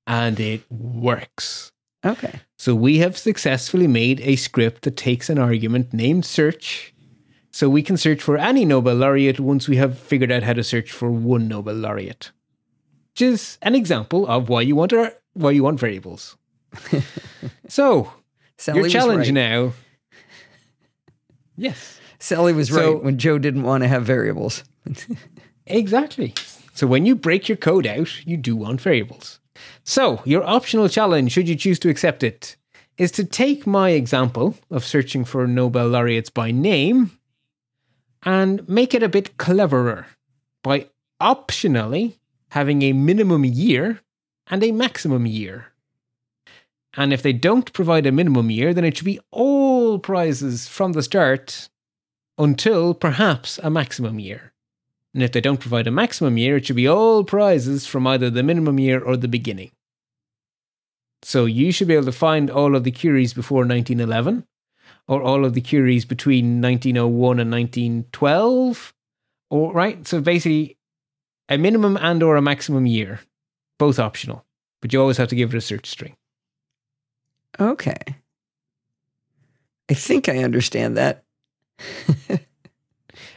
and it works. Okay. So we have successfully made a script that takes an argument named search, so we can search for any Nobel laureate once we have figured out how to search for one Nobel laureate, which is an example of why you want variables. So your challenge now Yes. Sally was right when Joe didn't want to have variables. Exactly. So when you break your code out, you do want variables. So your optional challenge, should you choose to accept it, is to take my example of searching for Nobel laureates by name and make it a bit cleverer by optionally having a minimum year and a maximum year. And if they don't provide a minimum year, then it should be all prizes from the start until perhaps a maximum year. And if they don't provide a maximum year, it should be all prizes from either the minimum year or the beginning. So you should be able to find all of the Curies before 1911, or all of the Curies between 1901 and 1912, or, right? So basically a minimum and or a maximum year, both optional, but you always have to give it a search string. Okay. I think I understand that.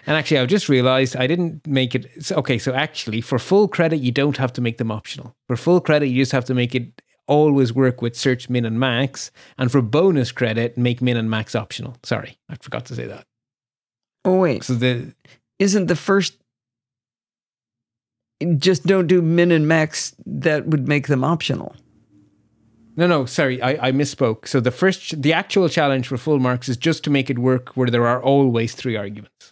And actually, I've just realized I didn't make it. Okay, so actually, for full credit, you don't have to make them optional. For full credit, you just have to make it always work with search min and max. And for bonus credit, make min and max optional. Sorry, I forgot to say that. Oh, wait. So isn't the first... Just don't do min and max. That would make them optional. No, no, sorry, I misspoke. So the actual challenge for full marks is just to make it work where there are always three arguments.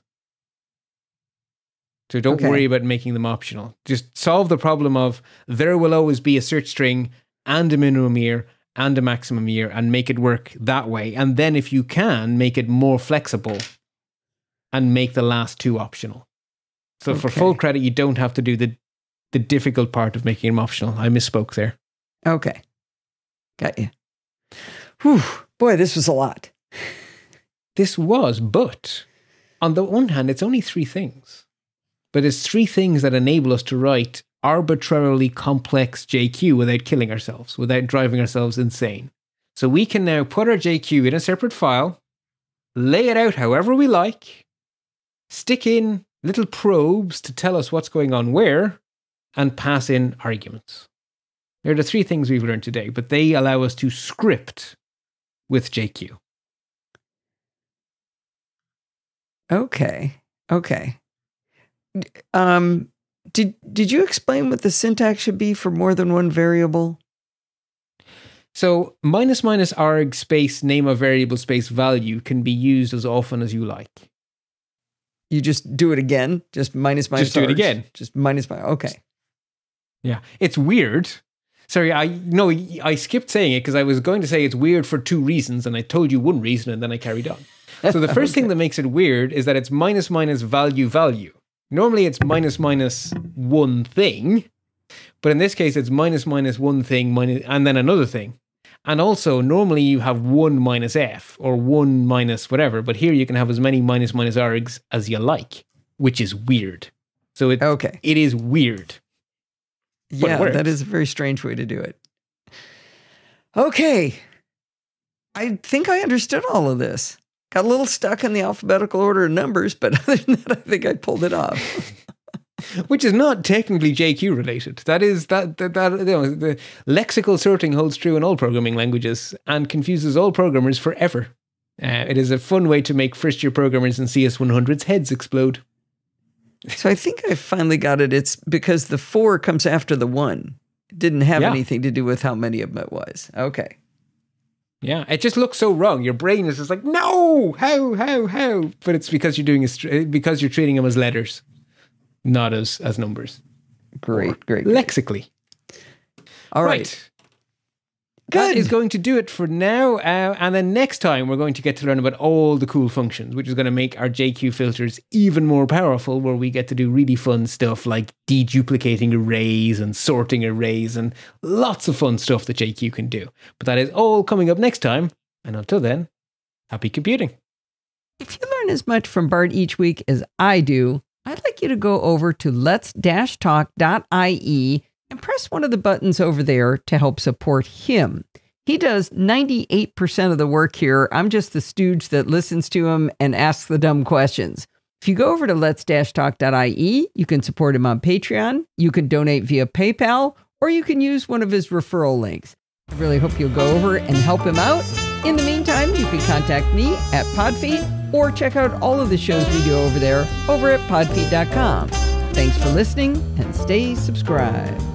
So don't worry about making them optional. Just solve the problem of there will always be a search string and a minimum year and a maximum year and make it work that way. And then if you can, make it more flexible and make the last two optional. So for full credit, you don't have to do the difficult part of making them optional. I misspoke there. Okay. Got you. Whew, boy, this was a lot. This was, but on the one hand, it's only three things. But it's three things that enable us to write arbitrarily complex JQ without killing ourselves, without driving ourselves insane. So we can now put our JQ in a separate file, lay it out however we like, stick in little probes to tell us what's going on where, and pass in arguments. They're the three things we've learned today, but they allow us to script with JQ. Okay. Okay. Did you explain what the syntax should be for more than one variable? So --" arg space name of variable space value can be used as often as you like. You just do it again? Just --" Just do it again. Just --" Okay. Yeah. It's weird. Sorry, I skipped saying it because I was going to say it's weird for two reasons, and I told you one reason, and then I carried on. So the first thing that makes it weird is that it's --" value value. Normally it's --" one thing, but in this case it's --" one thing and then another thing. And also normally you have 1 -f or 1 - whatever, but here you can have as many --" args as you like, which is weird. So it is weird. Yeah, that is a very strange way to do it. Okay. I think I understood all of this. Got a little stuck in the alphabetical order of numbers, but other than that, I think I pulled it off. Which is not technically JQ related. That is, you know, the lexical sorting holds true in all programming languages and confuses all programmers forever. It is a fun way to make first-year programmers and CS100's heads explode. So I think I finally got it. It's because the 4 comes after the 1. It didn't have anything to do with how many of them it was. Okay. Yeah, it just looks so wrong. Your brain is just like, no, how? But it's because you're doing it because you're treating them as letters, not as numbers. Great. Lexically. All right. Good. That is going to do it for now. And then next time, we're going to get to learn about all the cool functions, which is going to make our JQ filters even more powerful, where we get to do really fun stuff like deduplicating arrays and sorting arrays and lots of fun stuff that JQ can do. But that is all coming up next time. And until then, happy computing. If you learn as much from Bart each week as I do, I'd like you to go over to lets-talk.ie and press one of the buttons over there to help support him. He does 98% of the work here. I'm just the stooge that listens to him and asks the dumb questions. If you go over to lets-talk.ie, you can support him on Patreon, you can donate via PayPal, or you can use one of his referral links. I really hope you'll go over and help him out. In the meantime, you can contact me at PodFeed or check out all of the shows we do over there over at podfeed.com. Thanks for listening and stay subscribed.